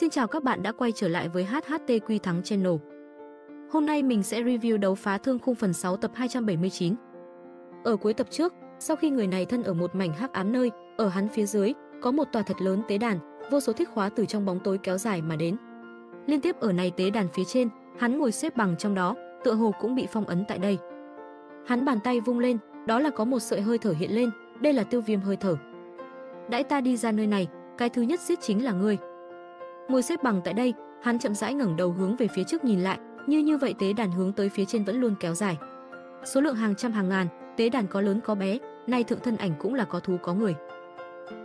Xin chào các bạn đã quay trở lại với HHTQ Thắng Channel. Hôm nay mình sẽ review Đấu Phá Thương Khung phần 6 tập 279. Ở cuối tập trước, sau khi người này thân ở một mảnh hắc ám nơi, ở hắn phía dưới có một tòa thật lớn tế đàn, vô số thiết khóa từ trong bóng tối kéo dài mà đến. Liên tiếp ở này tế đàn phía trên, hắn ngồi xếp bằng trong đó, tựa hồ cũng bị phong ấn tại đây. Hắn bàn tay vung lên, đó là có một sợi hơi thở hiện lên, đây là Tiêu Viêm hơi thở. Đãi ta đi ra nơi này, cái thứ nhất giết chính là ngươi. Ngồi xếp bằng tại đây, hắn chậm rãi ngẩng đầu hướng về phía trước nhìn lại, như vậy tế đàn hướng tới phía trên vẫn luôn kéo dài. Số lượng hàng trăm hàng ngàn, tế đàn có lớn có bé, nay thượng thân ảnh cũng là có thú có người.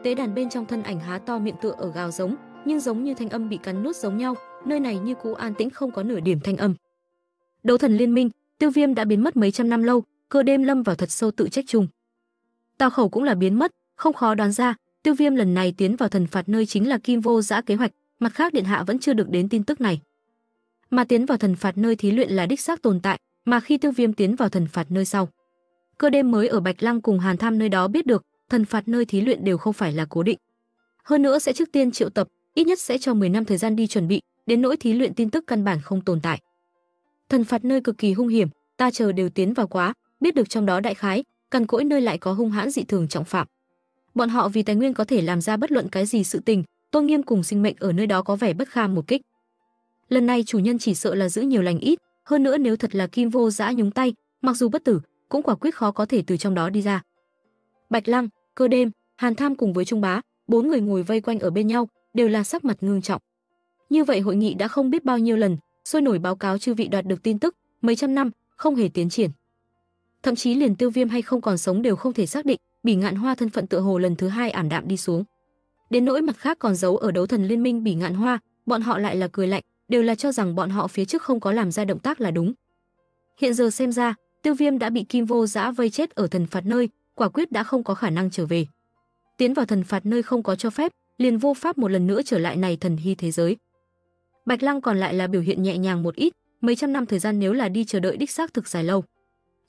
Tế đàn bên trong thân ảnh há to miệng tựa ở gào giống, nhưng giống như thanh âm bị cắn nuốt giống nhau, nơi này như cũ an tĩnh không có nửa điểm thanh âm. Đấu thần liên minh, Tiêu Viêm đã biến mất mấy trăm năm lâu, Cơ Đêm lâm vào thật sâu tự trách chung. Tào Khẩu cũng là biến mất, không khó đoán ra, Tiêu Viêm lần này tiến vào thần phạt nơi chính là Kim Vô Dạ kế hoạch, mặt khác điện hạ vẫn chưa được đến tin tức này. Mà tiến vào thần phạt nơi thí luyện là đích xác tồn tại, mà khi Tiêu Viêm tiến vào thần phạt nơi sau, Cơ Đêm mới ở Bạch Lăng cùng Hàn Tham nơi đó biết được, thần phạt nơi thí luyện đều không phải là cố định. Hơn nữa sẽ trước tiên triệu tập, ít nhất sẽ cho 10 năm thời gian đi chuẩn bị, đến nỗi thí luyện tin tức căn bản không tồn tại. Thần phạt nơi cực kỳ hung hiểm, ta chờ đều tiến vào quá, biết được trong đó đại khái, cằn cỗi nơi lại có hung hãn dị thường trọng phạm. Bọn họ vì tài nguyên có thể làm ra bất luận cái gì sự tình, tôn nghiêm cùng sinh mệnh ở nơi đó có vẻ bất kham một kích. Lần này chủ nhân chỉ sợ là giữ nhiều lành ít, hơn nữa nếu thật là Kim Vô Dạ nhúng tay, mặc dù bất tử, cũng quả quyết khó có thể từ trong đó đi ra. Bạch Lăng, Cơ Đêm, Hàn Tham cùng với Trung Bá, 4 người ngồi vây quanh ở bên nhau, đều là sắc mặt ngưng trọng. Như vậy hội nghị đã không biết bao nhiêu lần, sôi nổi báo cáo chư vị đoạt được tin tức, mấy trăm năm không hề tiến triển. Thậm chí liền Tiêu Viêm hay không còn sống đều không thể xác định, Bỉ Ngạn Hoa thân phận tựa hồ lần thứ hai ảm đạm đi xuống. Đến nỗi mặt khác còn giấu ở Đấu Thần Liên Minh Bỉ Ngạn Hoa, bọn họ lại là cười lạnh, đều là cho rằng bọn họ phía trước không có làm ra động tác là đúng. Hiện giờ xem ra, Tiêu Viêm đã bị Kim Vô Dạ vây chết ở thần phạt nơi, quả quyết đã không có khả năng trở về. Tiến vào thần phạt nơi không có cho phép, liền vô pháp một lần nữa trở lại này thần hy thế giới. Bạch Lăng còn lại là biểu hiện nhẹ nhàng một ít, mấy trăm năm thời gian nếu là đi chờ đợi đích xác thực dài lâu.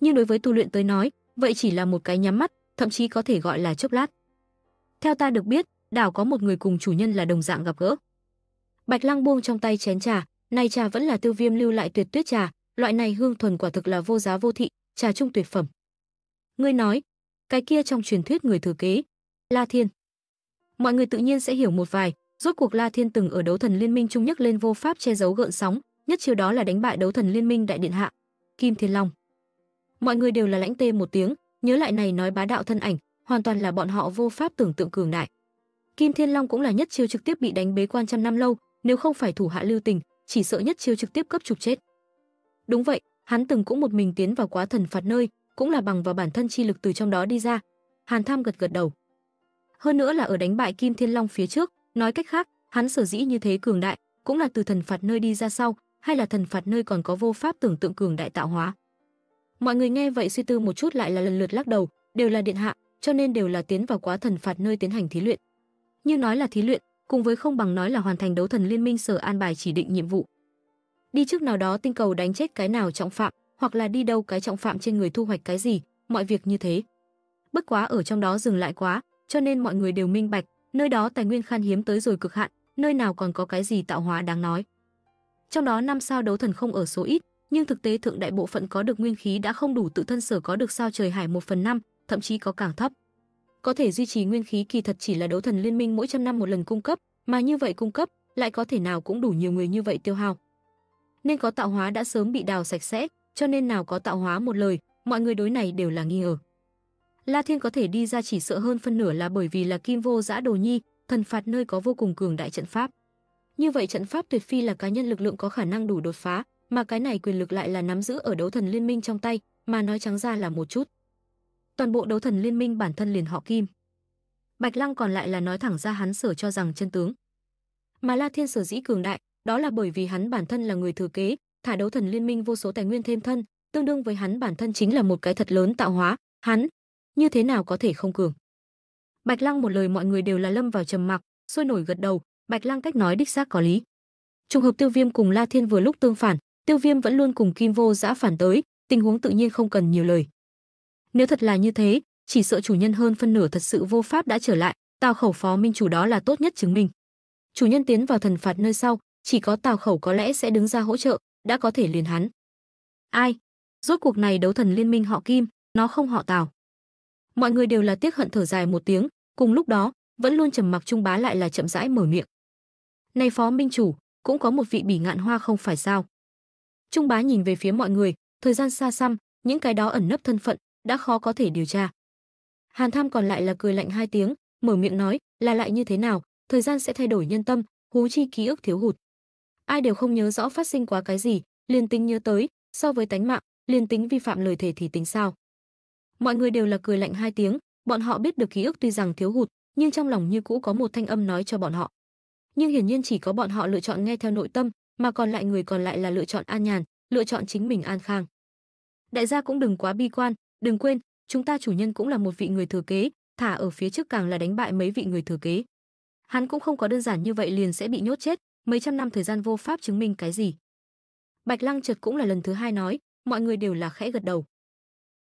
Nhưng đối với tu luyện tới nói, vậy chỉ là một cái nhắm mắt, thậm chí có thể gọi là chốc lát. Theo ta được biết, đảo có một người cùng chủ nhân là đồng dạng gặp gỡ. Bạch Lăng buông trong tay chén trà, này trà vẫn là Tiêu Viêm lưu lại tuyệt tuyết trà, loại này hương thuần quả thực là vô giá vô thị, trà trung tuyệt phẩm. Ngươi nói, cái kia trong truyền thuyết người thừa kế, La Thiên. Mọi người tự nhiên sẽ hiểu một vài, rốt cuộc La Thiên từng ở Đấu Thần Liên Minh trung nhắc lên vô pháp che giấu gợn sóng, nhất chiều đó là đánh bại Đấu Thần Liên Minh đại điện hạ, Kim Thiên Long. Mọi người đều là lãnh tê một tiếng, nhớ lại này nói bá đạo thân ảnh, hoàn toàn là bọn họ vô pháp tưởng tượng cường đại. Kim Thiên Long cũng là nhất chiêu trực tiếp bị đánh bế quan trăm năm lâu, nếu không phải thủ hạ lưu tình, chỉ sợ nhất chiêu trực tiếp cấp trục chết. Đúng vậy, hắn từng cũng một mình tiến vào quá thần phạt nơi, cũng là bằng vào bản thân chi lực từ trong đó đi ra. Hàn Tham gật gật đầu. Hơn nữa là ở đánh bại Kim Thiên Long phía trước, nói cách khác, hắn sở dĩ như thế cường đại, cũng là từ thần phạt nơi đi ra sau, hay là thần phạt nơi còn có vô pháp tưởng tượng cường đại tạo hóa. Mọi người nghe vậy suy tư một chút lại là lần lượt lắc đầu, đều là điện hạ, cho nên đều là tiến vào quá thần phạt nơi tiến hành thí luyện. Nhưng nói là thí luyện, cùng với không bằng nói là hoàn thành Đấu Thần Liên Minh sở an bài chỉ định nhiệm vụ. Đi trước nào đó tinh cầu đánh chết cái nào trọng phạm, hoặc là đi đâu cái trọng phạm trên người thu hoạch cái gì, mọi việc như thế. Bất quá ở trong đó dừng lại quá, cho nên mọi người đều minh bạch, nơi đó tài nguyên khan hiếm tới rồi cực hạn, nơi nào còn có cái gì tạo hóa đáng nói. Trong đó 5 sao đấu thần không ở số ít, nhưng thực tế thượng đại bộ phận có được nguyên khí đã không đủ tự thân sở có được sao trời hải 1/5, thậm chí có càng thấp. Có thể duy trì nguyên khí kỳ thật chỉ là Đấu Thần Liên Minh mỗi trăm năm một lần cung cấp, mà như vậy cung cấp lại có thể nào cũng đủ nhiều người như vậy tiêu hao. Nên có tạo hóa đã sớm bị đào sạch sẽ, cho nên nào có tạo hóa một lời, mọi người đối này đều là nghi ngờ. La Thiên có thể đi ra chỉ sợ hơn phân nửa là bởi vì là Kim Vô Dạ đồ nhi, thần phạt nơi có vô cùng cường đại trận pháp. Như vậy trận pháp tuyệt phi là cá nhân lực lượng có khả năng đủ đột phá, mà cái này quyền lực lại là nắm giữ ở Đấu Thần Liên Minh trong tay, mà nói trắng ra là một chút. Toàn bộ Đấu Thần Liên Minh bản thân liền họ Kim. Bạch Lăng còn lại là nói thẳng ra hắn sở cho rằng chân tướng. Mà La Thiên sở dĩ cường đại, đó là bởi vì hắn bản thân là người thừa kế, thả Đấu Thần Liên Minh vô số tài nguyên thêm thân, tương đương với hắn bản thân chính là một cái thật lớn tạo hóa, hắn như thế nào có thể không cường. Bạch Lăng một lời mọi người đều là lâm vào trầm mặc, sôi nổi gật đầu, Bạch Lăng cách nói đích xác có lý. Trùng hợp Tiêu Viêm cùng La Thiên vừa lúc tương phản, Tiêu Viêm vẫn luôn cùng Kim Vô Dạ phản tới, tình huống tự nhiên không cần nhiều lời. Nếu thật là như thế, chỉ sợ chủ nhân hơn phân nửa thật sự vô pháp đã trở lại, Tào Khẩu phó minh chủ đó là tốt nhất chứng minh. chủ nhân tiến vào thần phạt nơi sau, chỉ có Tào Khẩu có lẽ sẽ đứng ra hỗ trợ, đã có thể liền hắn. Ai? Rốt cuộc này đấu thần liên minh họ Kim, nó không họ Tào. Mọi người đều là tiếc hận thở dài một tiếng, cùng lúc đó, vẫn luôn trầm mặc Trung Bá lại là chậm rãi mở miệng. Này phó minh chủ, cũng có một vị Bỉ Ngạn Hoa không phải sao? Trung Bá nhìn về phía mọi người, thời gian xa xăm, những cái đó ẩn nấp thân phận đã khó có thể điều tra. Hàn Tham còn lại là cười lạnh hai tiếng, mở miệng nói, là lại như thế nào, thời gian sẽ thay đổi nhân tâm, huống chi ký ức thiếu hụt. Ai đều không nhớ rõ phát sinh quá cái gì, Liên Tĩnh nhớ tới, so với tánh mạng, Liên Tĩnh vi phạm lời thề thì tính sao? Mọi người đều là cười lạnh hai tiếng, bọn họ biết được ký ức tuy rằng thiếu hụt, nhưng trong lòng như cũ có một thanh âm nói cho bọn họ. Nhưng hiển nhiên chỉ có bọn họ lựa chọn nghe theo nội tâm, mà còn lại người còn lại là lựa chọn an nhàn, lựa chọn chính mình an khang. Đại gia cũng đừng quá bi quan, đừng quên, chúng ta chủ nhân cũng là một vị người thừa kế, thả ở phía trước càng là đánh bại mấy vị người thừa kế. Hắn cũng không có đơn giản như vậy liền sẽ bị nhốt chết, mấy trăm năm thời gian vô pháp chứng minh cái gì. Bạch Lăng chợt cũng là lần thứ hai nói, mọi người đều là khẽ gật đầu.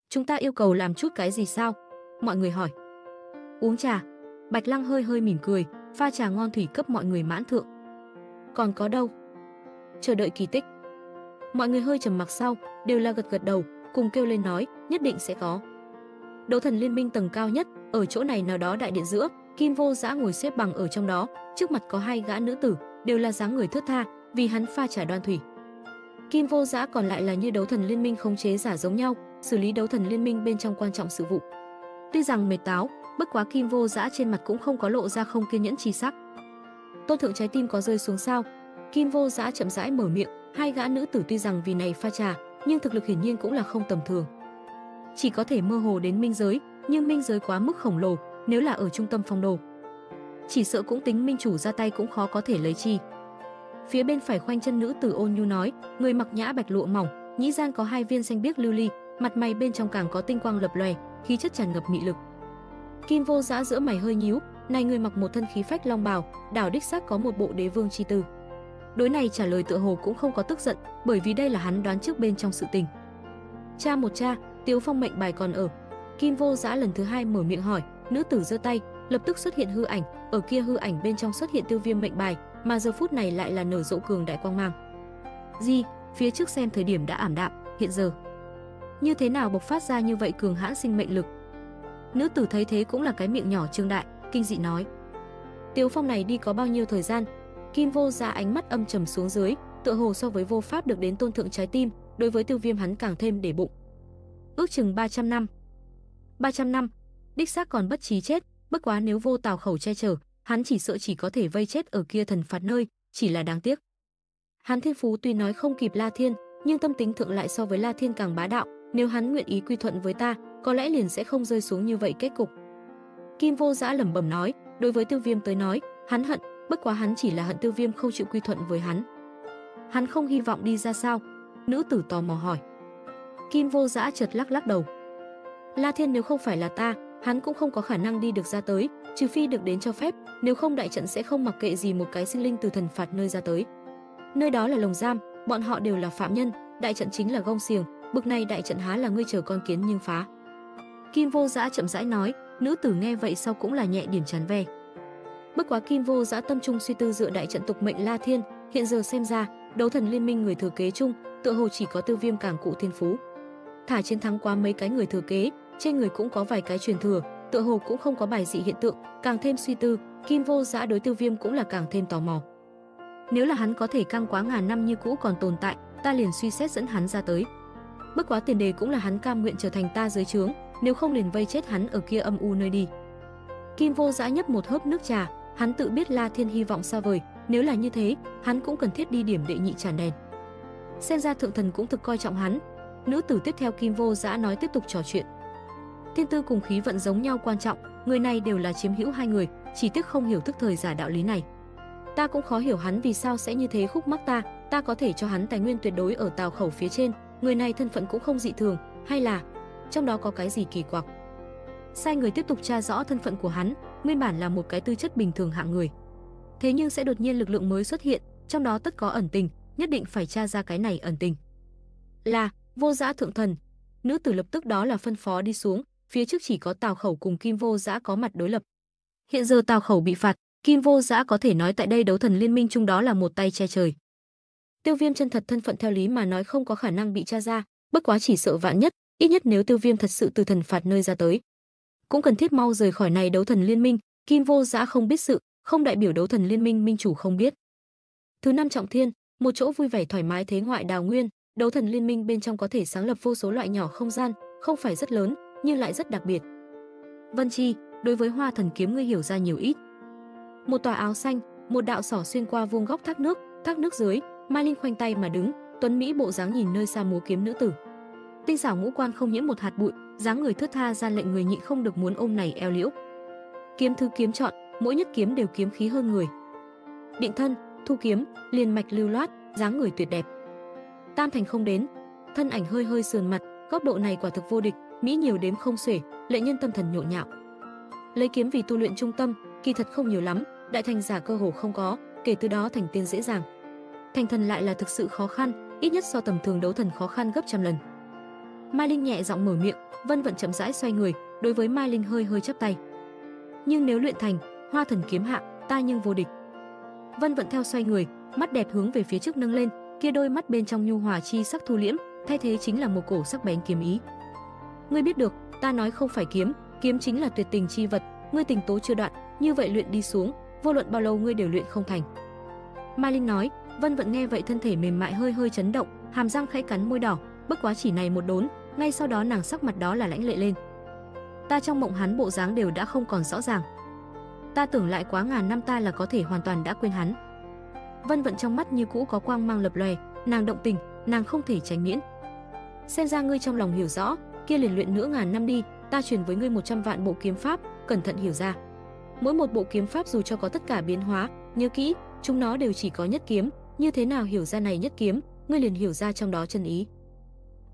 Chúng ta yêu cầu làm chút cái gì sao? Mọi người hỏi. Uống trà. Bạch Lăng hơi hơi mỉm cười, pha trà ngon thủy cấp mọi người mãn thượng. Còn có đâu? Chờ đợi kỳ tích. Mọi người hơi trầm mặc sau, đều là gật gật đầu, cùng kêu lên nói, nhất định sẽ có. Đấu thần liên minh tầng cao nhất, ở chỗ này nào đó đại điện giữa, Kim Vô Dạ ngồi xếp bằng ở trong đó, trước mặt có hai gã nữ tử, đều là dáng người thướt tha, vì hắn pha trà đoan thủy. Kim Vô Dạ còn lại là như đấu thần liên minh khống chế giả giống nhau, xử lý đấu thần liên minh bên trong quan trọng sự vụ. Tuy rằng mệt táo, bất quá Kim Vô Dạ trên mặt cũng không có lộ ra không kiên nhẫn chi sắc. Tôn thượng trái tim có rơi xuống sao? Kim Vô Dạ chậm rãi mở miệng, hai gã nữ tử tuy rằng vì này pha trà, nhưng thực lực hiển nhiên cũng là không tầm thường. Chỉ có thể mơ hồ đến minh giới, nhưng minh giới quá mức khổng lồ, nếu là ở trung tâm phong đồ, chỉ sợ cũng tính minh chủ ra tay cũng khó có thể lấy chi. Phía bên phải khoanh chân nữ tử ôn nhu nói, người mặc nhã bạch lụa mỏng, nhĩ gian có hai viên xanh biếc lưu ly, mặt mày bên trong càng có tinh quang lập lòe, khí chất tràn ngập mị lực. Kim Vô Dạ giữa mày hơi nhíu, này người mặc một thân khí phách long bào, đảo đích xác có một bộ đế vương chi tư. Đối này trả lời tựa hồ cũng không có tức giận, bởi vì đây là hắn đoán trước bên trong sự tình. Cha một cha, Tiêu Phong mệnh bài còn ở. Kim Vô Dạ lần thứ hai mở miệng hỏi, nữ tử giơ tay, lập tức xuất hiện hư ảnh, ở kia hư ảnh bên trong xuất hiện Tiêu Viêm mệnh bài, mà giờ phút này lại là nở rộ cường đại quang mang. Gì? Phía trước xem thời điểm đã ảm đạm, hiện giờ như thế nào bộc phát ra như vậy cường hãn sinh mệnh lực? Nữ tử thấy thế cũng là cái miệng nhỏ trương đại, kinh dị nói. Tiêu Phong này đi có bao nhiêu thời gian? Kim Vô Dạ ánh mắt âm trầm xuống dưới, tựa hồ so với vô pháp được đến tôn thượng trái tim, đối với Tiêu Viêm hắn càng thêm để bụng. Ước chừng 300 năm. 300 năm, đích xác còn bất chí chết, bất quá nếu vô Tào Khẩu che chở, hắn chỉ sợ chỉ có thể vây chết ở kia thần phạt nơi, chỉ là đáng tiếc. Hắn thiên phú tuy nói không kịp La Thiên, nhưng tâm tính thượng lại so với La Thiên càng bá đạo, nếu hắn nguyện ý quy thuận với ta, có lẽ liền sẽ không rơi xuống như vậy kết cục. Kim Vô Dạ lẩm bẩm nói, đối với Tiêu Viêm tới nói, hắn hận, bất quá hắn chỉ là hận Tiêu Viêm không chịu quy thuận với hắn. Hắn không hy vọng đi ra sao? Nữ tử tò mò hỏi. Kim Vô Dạ chợt lắc lắc đầu. La Thiên nếu không phải là ta, hắn cũng không có khả năng đi được ra tới, trừ phi được đến cho phép, nếu không đại trận sẽ không mặc kệ gì một cái sinh linh từ thần phạt nơi ra tới. Nơi đó là lồng giam, bọn họ đều là phạm nhân, đại trận chính là gông xiềng, bực này đại trận há là ngươi chờ con kiến nhưng phá. Kim Vô Dạ chậm rãi nói, nữ tử nghe vậy sau cũng là nhẹ điểm chán ve. Bất quá Kim Vô Dạ tâm trung suy tư dựa đại trận tục mệnh La Thiên, hiện giờ xem ra, đấu thần liên minh người thừa kế chung, tựa hồ chỉ có Tiêu Viêm càng cụ thiên phú. Thả chiến thắng qua mấy cái người thừa kế, trên người cũng có vài cái truyền thừa, tựa hồ cũng không có bài dị hiện tượng, càng thêm suy tư, Kim Vô Dạ đối Tiêu Viêm cũng là càng thêm tò mò. Nếu là hắn có thể căng quá ngàn năm như cũ còn tồn tại, ta liền suy xét dẫn hắn ra tới. Bất quá tiền đề cũng là hắn cam nguyện trở thành ta dưới trướng, nếu không liền vây chết hắn ở kia âm u nơi đi. Kim Vô Dạ nhấp một hớp nước trà, hắn tự biết La Thiên hy vọng xa vời, nếu là như thế, hắn cũng cần thiết đi điểm đệ nhị tràn đèn. Xem ra thượng thần cũng thực coi trọng hắn. Nữ tử tiếp theo Kim Vô Dạ nói tiếp tục trò chuyện. Thiên tư cùng khí vận giống nhau quan trọng, người này đều là chiếm hữu hai người, chỉ tiếc không hiểu thức thời giả đạo lý này. Ta cũng khó hiểu hắn vì sao sẽ như thế khúc mắc ta, ta có thể cho hắn tài nguyên tuyệt đối ở Tào Khẩu phía trên, người này thân phận cũng không dị thường, hay là trong đó có cái gì kỳ quặc. Sai người tiếp tục tra rõ thân phận của hắn, nguyên bản là một cái tư chất bình thường hạng người. Thế nhưng sẽ đột nhiên lực lượng mới xuất hiện, trong đó tất có ẩn tình, nhất định phải tra ra cái này ẩn tình. Là, Vô Dạ thượng thần. Nữ tử lập tức đó là phân phó đi xuống, phía trước chỉ có Tào Khẩu cùng Kim Vô Dạ có mặt đối lập. Hiện giờ Tào Khẩu bị phạt, Kim Vô Dạ có thể nói tại đây đấu thần liên minh chung đó là một tay che trời. Tiêu Viêm chân thật thân phận theo lý mà nói không có khả năng bị tra ra, bất quá chỉ sợ vạn nhất, ít nhất nếu Tiêu Viêm thật sự từ thần phạt nơi ra tới, cũng cần thiết mau rời khỏi này đấu thần liên minh. Kim Vô Dạ không biết sự, không đại biểu đấu thần liên minh minh chủ không biết. Thứ năm trọng thiên, một chỗ vui vẻ thoải mái thế ngoại đào nguyên, đấu thần liên minh bên trong có thể sáng lập vô số loại nhỏ không gian, không phải rất lớn, nhưng lại rất đặc biệt. Vân Chi, đối với Hoa Thần Kiếm ngươi hiểu ra nhiều ít? Một tòa áo xanh, một đạo xỏ xuyên qua vuông góc thác nước dưới, Mai Linh khoanh tay mà đứng, tuấn mỹ bộ dáng nhìn nơi xa múa kiếm nữ tử. Tinh xảo ngũ quan không nhiễm một hạt bụi, dáng người thướt tha ra lệnh người nhịn không được muốn ôm này eo liễu. Kiếm thứ kiếm chọn, mỗi nhất kiếm đều kiếm khí hơn người. Định thân, thu kiếm, liền mạch lưu loát, dáng người tuyệt đẹp. Tam thành không đến, thân ảnh hơi hơi sườn mặt, góc độ này quả thực vô địch, mỹ nhiều đếm không xuể, lệ nhân tâm thần nhộn nhạo. Lấy kiếm vì tu luyện trung tâm, kỳ thật không nhiều lắm, đại thành giả cơ hồ không có, kể từ đó thành tiên dễ dàng. Thành thần lại là thực sự khó khăn, ít nhất so tầm thường đấu thần khó khăn gấp trăm lần. Mai Linh nhẹ giọng mở miệng, Vân Vận chậm rãi xoay người, đối với Mai Linh hơi hơi chắp tay. Nhưng nếu luyện thành, Hoa Thần Kiếm hạ, ta nhưng vô địch. Vân Vận theo xoay người, mắt đẹp hướng về phía trước nâng lên, kia đôi mắt bên trong nhu hòa chi sắc thu liễm, thay thế chính là một cổ sắc bén kiếm ý. Ngươi biết được, ta nói không phải kiếm, kiếm chính là tuyệt tình chi vật, ngươi tình tố chưa đoạn, như vậy luyện đi xuống, vô luận bao lâu ngươi đều luyện không thành. Mai Linh nói, Vân Vận nghe vậy thân thể mềm mại hơi hơi chấn động, hàm răng khẽ cắn môi đỏ, bất quá chỉ này một đốn, ngay sau đó nàng sắc mặt đó là lãnh lệ lên. Ta trong mộng hắn bộ dáng đều đã không còn rõ ràng. Ta tưởng lại quá ngàn năm ta là có thể hoàn toàn đã quên hắn. Vân Vận trong mắt như cũ có quang mang lập lòe, nàng động tình, nàng không thể tránh miễn. Xem ra ngươi trong lòng hiểu rõ, kia liền luyện nữa ngàn năm đi, ta truyền với ngươi 100 vạn bộ kiếm pháp, cẩn thận hiểu ra. Mỗi một bộ kiếm pháp dù cho có tất cả biến hóa, nhớ kỹ, chúng nó đều chỉ có nhất kiếm, như thế nào hiểu ra này nhất kiếm, ngươi liền hiểu ra trong đó chân ý.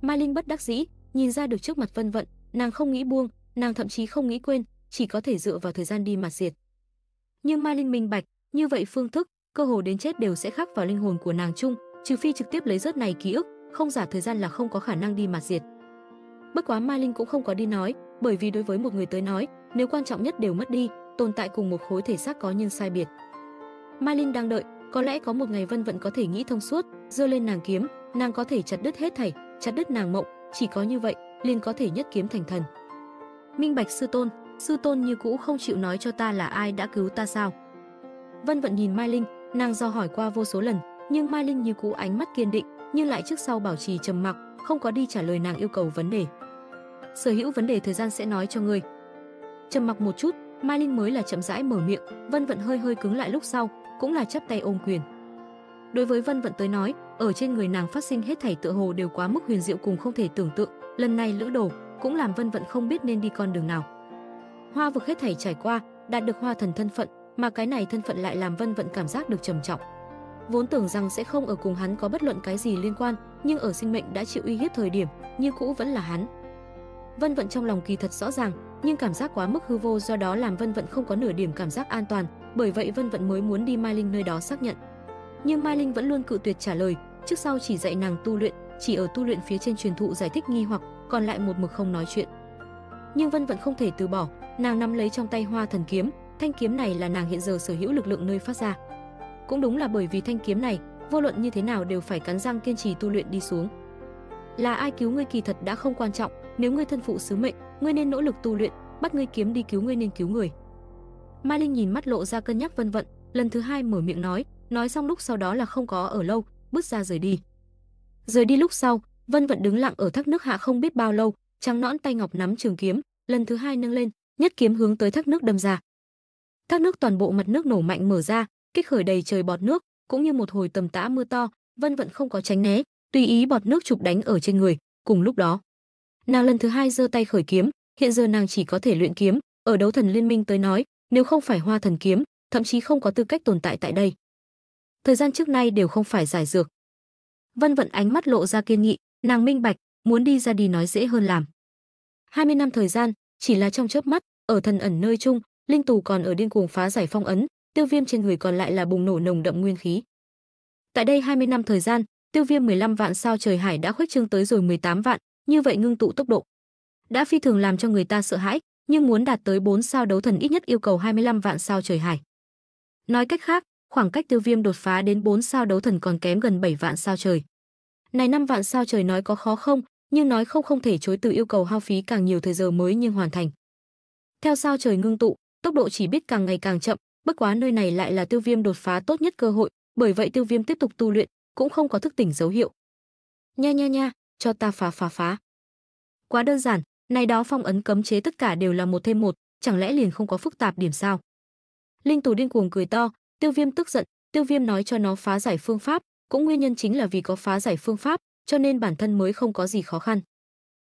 Mai Linh bất đắc dĩ, nhìn ra được trước mặt Vân Vận, nàng không nghĩ buông, nàng thậm chí không nghĩ quên, chỉ có thể dựa vào thời gian đi mà diệt. Nhưng Mai Linh minh bạch, như vậy phương thức, cơ hồ đến chết đều sẽ khắc vào linh hồn của nàng chung, trừ phi trực tiếp lấy rớt này ký ức, không giả thời gian là không có khả năng đi mà diệt. Bất quá Mai Linh cũng không có đi nói, bởi vì đối với một người tới nói, nếu quan trọng nhất đều mất đi, tồn tại cùng một khối thể xác có nhưng sai biệt. Mai Linh đang đợi, có lẽ có một ngày Vân Vận có thể nghĩ thông suốt, giơ lên nàng kiếm, nàng có thể chặt đứt hết thảy, chặt đứt nàng mộng, chỉ có như vậy, liền có thể nhất kiếm thành thần. Minh bạch sư tôn như cũ không chịu nói cho ta là ai đã cứu ta sao? Vân Vận nhìn Mai Linh, nàng do hỏi qua vô số lần, nhưng Mai Linh như cũ ánh mắt kiên định, nhưng lại trước sau bảo trì trầm mặc, không có đi trả lời nàng yêu cầu vấn đề. Sở hữu vấn đề thời gian sẽ nói cho ngươi. Trầm mặc một chút, Mai Linh mới là chậm rãi mở miệng, Vân Vận hơi hơi cứng lại lúc sau, cũng là chắp tay ôm quyền. Đối với Vân Vận tới nói, ở trên người nàng phát sinh hết thảy tựa hồ đều quá mức huyền diệu cùng không thể tưởng tượng, lần này lữ đồ cũng làm Vân Vận không biết nên đi con đường nào. Hoa vực hết thảy trải qua, đạt được hoa thần thân phận, mà cái này thân phận lại làm Vân Vận cảm giác được trầm trọng. Vốn tưởng rằng sẽ không ở cùng hắn có bất luận cái gì liên quan, nhưng ở sinh mệnh đã chịu uy hiếp thời điểm, như cũ vẫn là hắn. Vân Vận trong lòng kỳ thật rõ ràng, nhưng cảm giác quá mức hư vô do đó làm Vân Vận không có nửa điểm cảm giác an toàn, bởi vậy Vân Vận mới muốn đi Mai Linh nơi đó xác nhận. Nhưng Mai Linh vẫn luôn cự tuyệt trả lời, trước sau chỉ dạy nàng tu luyện, chỉ ở tu luyện phía trên truyền thụ giải thích nghi hoặc, còn lại một mực không nói chuyện. Nhưng Vân Vận không thể từ bỏ, nàng nắm lấy trong tay Hoa Thần Kiếm, thanh kiếm này là nàng hiện giờ sở hữu lực lượng nơi phát ra. Cũng đúng là bởi vì thanh kiếm này, vô luận như thế nào đều phải cắn răng kiên trì tu luyện đi xuống. Là ai cứu ngươi kỳ thật đã không quan trọng, nếu ngươi thân phụ sứ mệnh, ngươi nên nỗ lực tu luyện, bắt ngươi kiếm đi cứu ngươi nên cứu người. Mai Linh nhìn mắt lộ ra cân nhắc Vân Vận, lần thứ hai mở miệng nói xong lúc sau đó là không có ở lâu, bước ra rời đi. Rời đi lúc sau, Vân Vận đứng lặng ở thác nước hạ không biết bao lâu, trắng nõn tay ngọc nắm trường kiếm, lần thứ hai nâng lên, nhất kiếm hướng tới thác nước đâm ra. Thác nước toàn bộ mặt nước nổ mạnh mở ra, kích khởi đầy trời bọt nước, cũng như một hồi tầm tã mưa to, Vân Vận không có tránh né, tùy ý bọt nước chụp đánh ở trên người. Cùng lúc đó, nàng lần thứ hai giơ tay khởi kiếm, hiện giờ nàng chỉ có thể luyện kiếm, ở đấu thần liên minh tới nói, nếu không phải Hoa Thần Kiếm, thậm chí không có tư cách tồn tại tại đây. Thời gian trước nay đều không phải giải dược. Vân Vận ánh mắt lộ ra kiên nghị, nàng minh bạch, muốn đi ra đi nói dễ hơn làm. 20 năm thời gian, chỉ là trong chớp mắt, ở thần ẩn nơi chung, Linh Tù còn ở điên cuồng phá giải phong ấn, Tiêu Viêm trên người còn lại là bùng nổ nồng đậm nguyên khí. Tại đây 20 năm thời gian, Tiêu Viêm 15 vạn sao trời hải đã khuếch trương tới rồi 18 vạn, như vậy ngưng tụ tốc độ đã phi thường làm cho người ta sợ hãi, nhưng muốn đạt tới 4 sao đấu thần ít nhất yêu cầu 25 vạn sao trời hải. Nói cách khác, khoảng cách Tiêu Viêm đột phá đến 4 sao đấu thần còn kém gần 7 vạn sao trời. Này 5 vạn sao trời nói có khó không, nhưng nói không thể chối từ yêu cầu hao phí càng nhiều thời giờ mới nhưng hoàn thành. Theo sao trời ngưng tụ, tốc độ chỉ biết càng ngày càng chậm, bất quá nơi này lại là Tiêu Viêm đột phá tốt nhất cơ hội, bởi vậy Tiêu Viêm tiếp tục tu luyện, cũng không có thức tỉnh dấu hiệu. Nha nha nha, cho ta phá. Quá đơn giản, này đó phong ấn cấm chế tất cả đều là 1+1, chẳng lẽ liền không có phức tạp điểm sao? Linh Tù điên cuồng cười to, Tiêu Viêm tức giận, Tiêu Viêm nói cho nó phá giải phương pháp, cũng nguyên nhân chính là vì có phá giải phương pháp, cho nên bản thân mới không có gì khó khăn.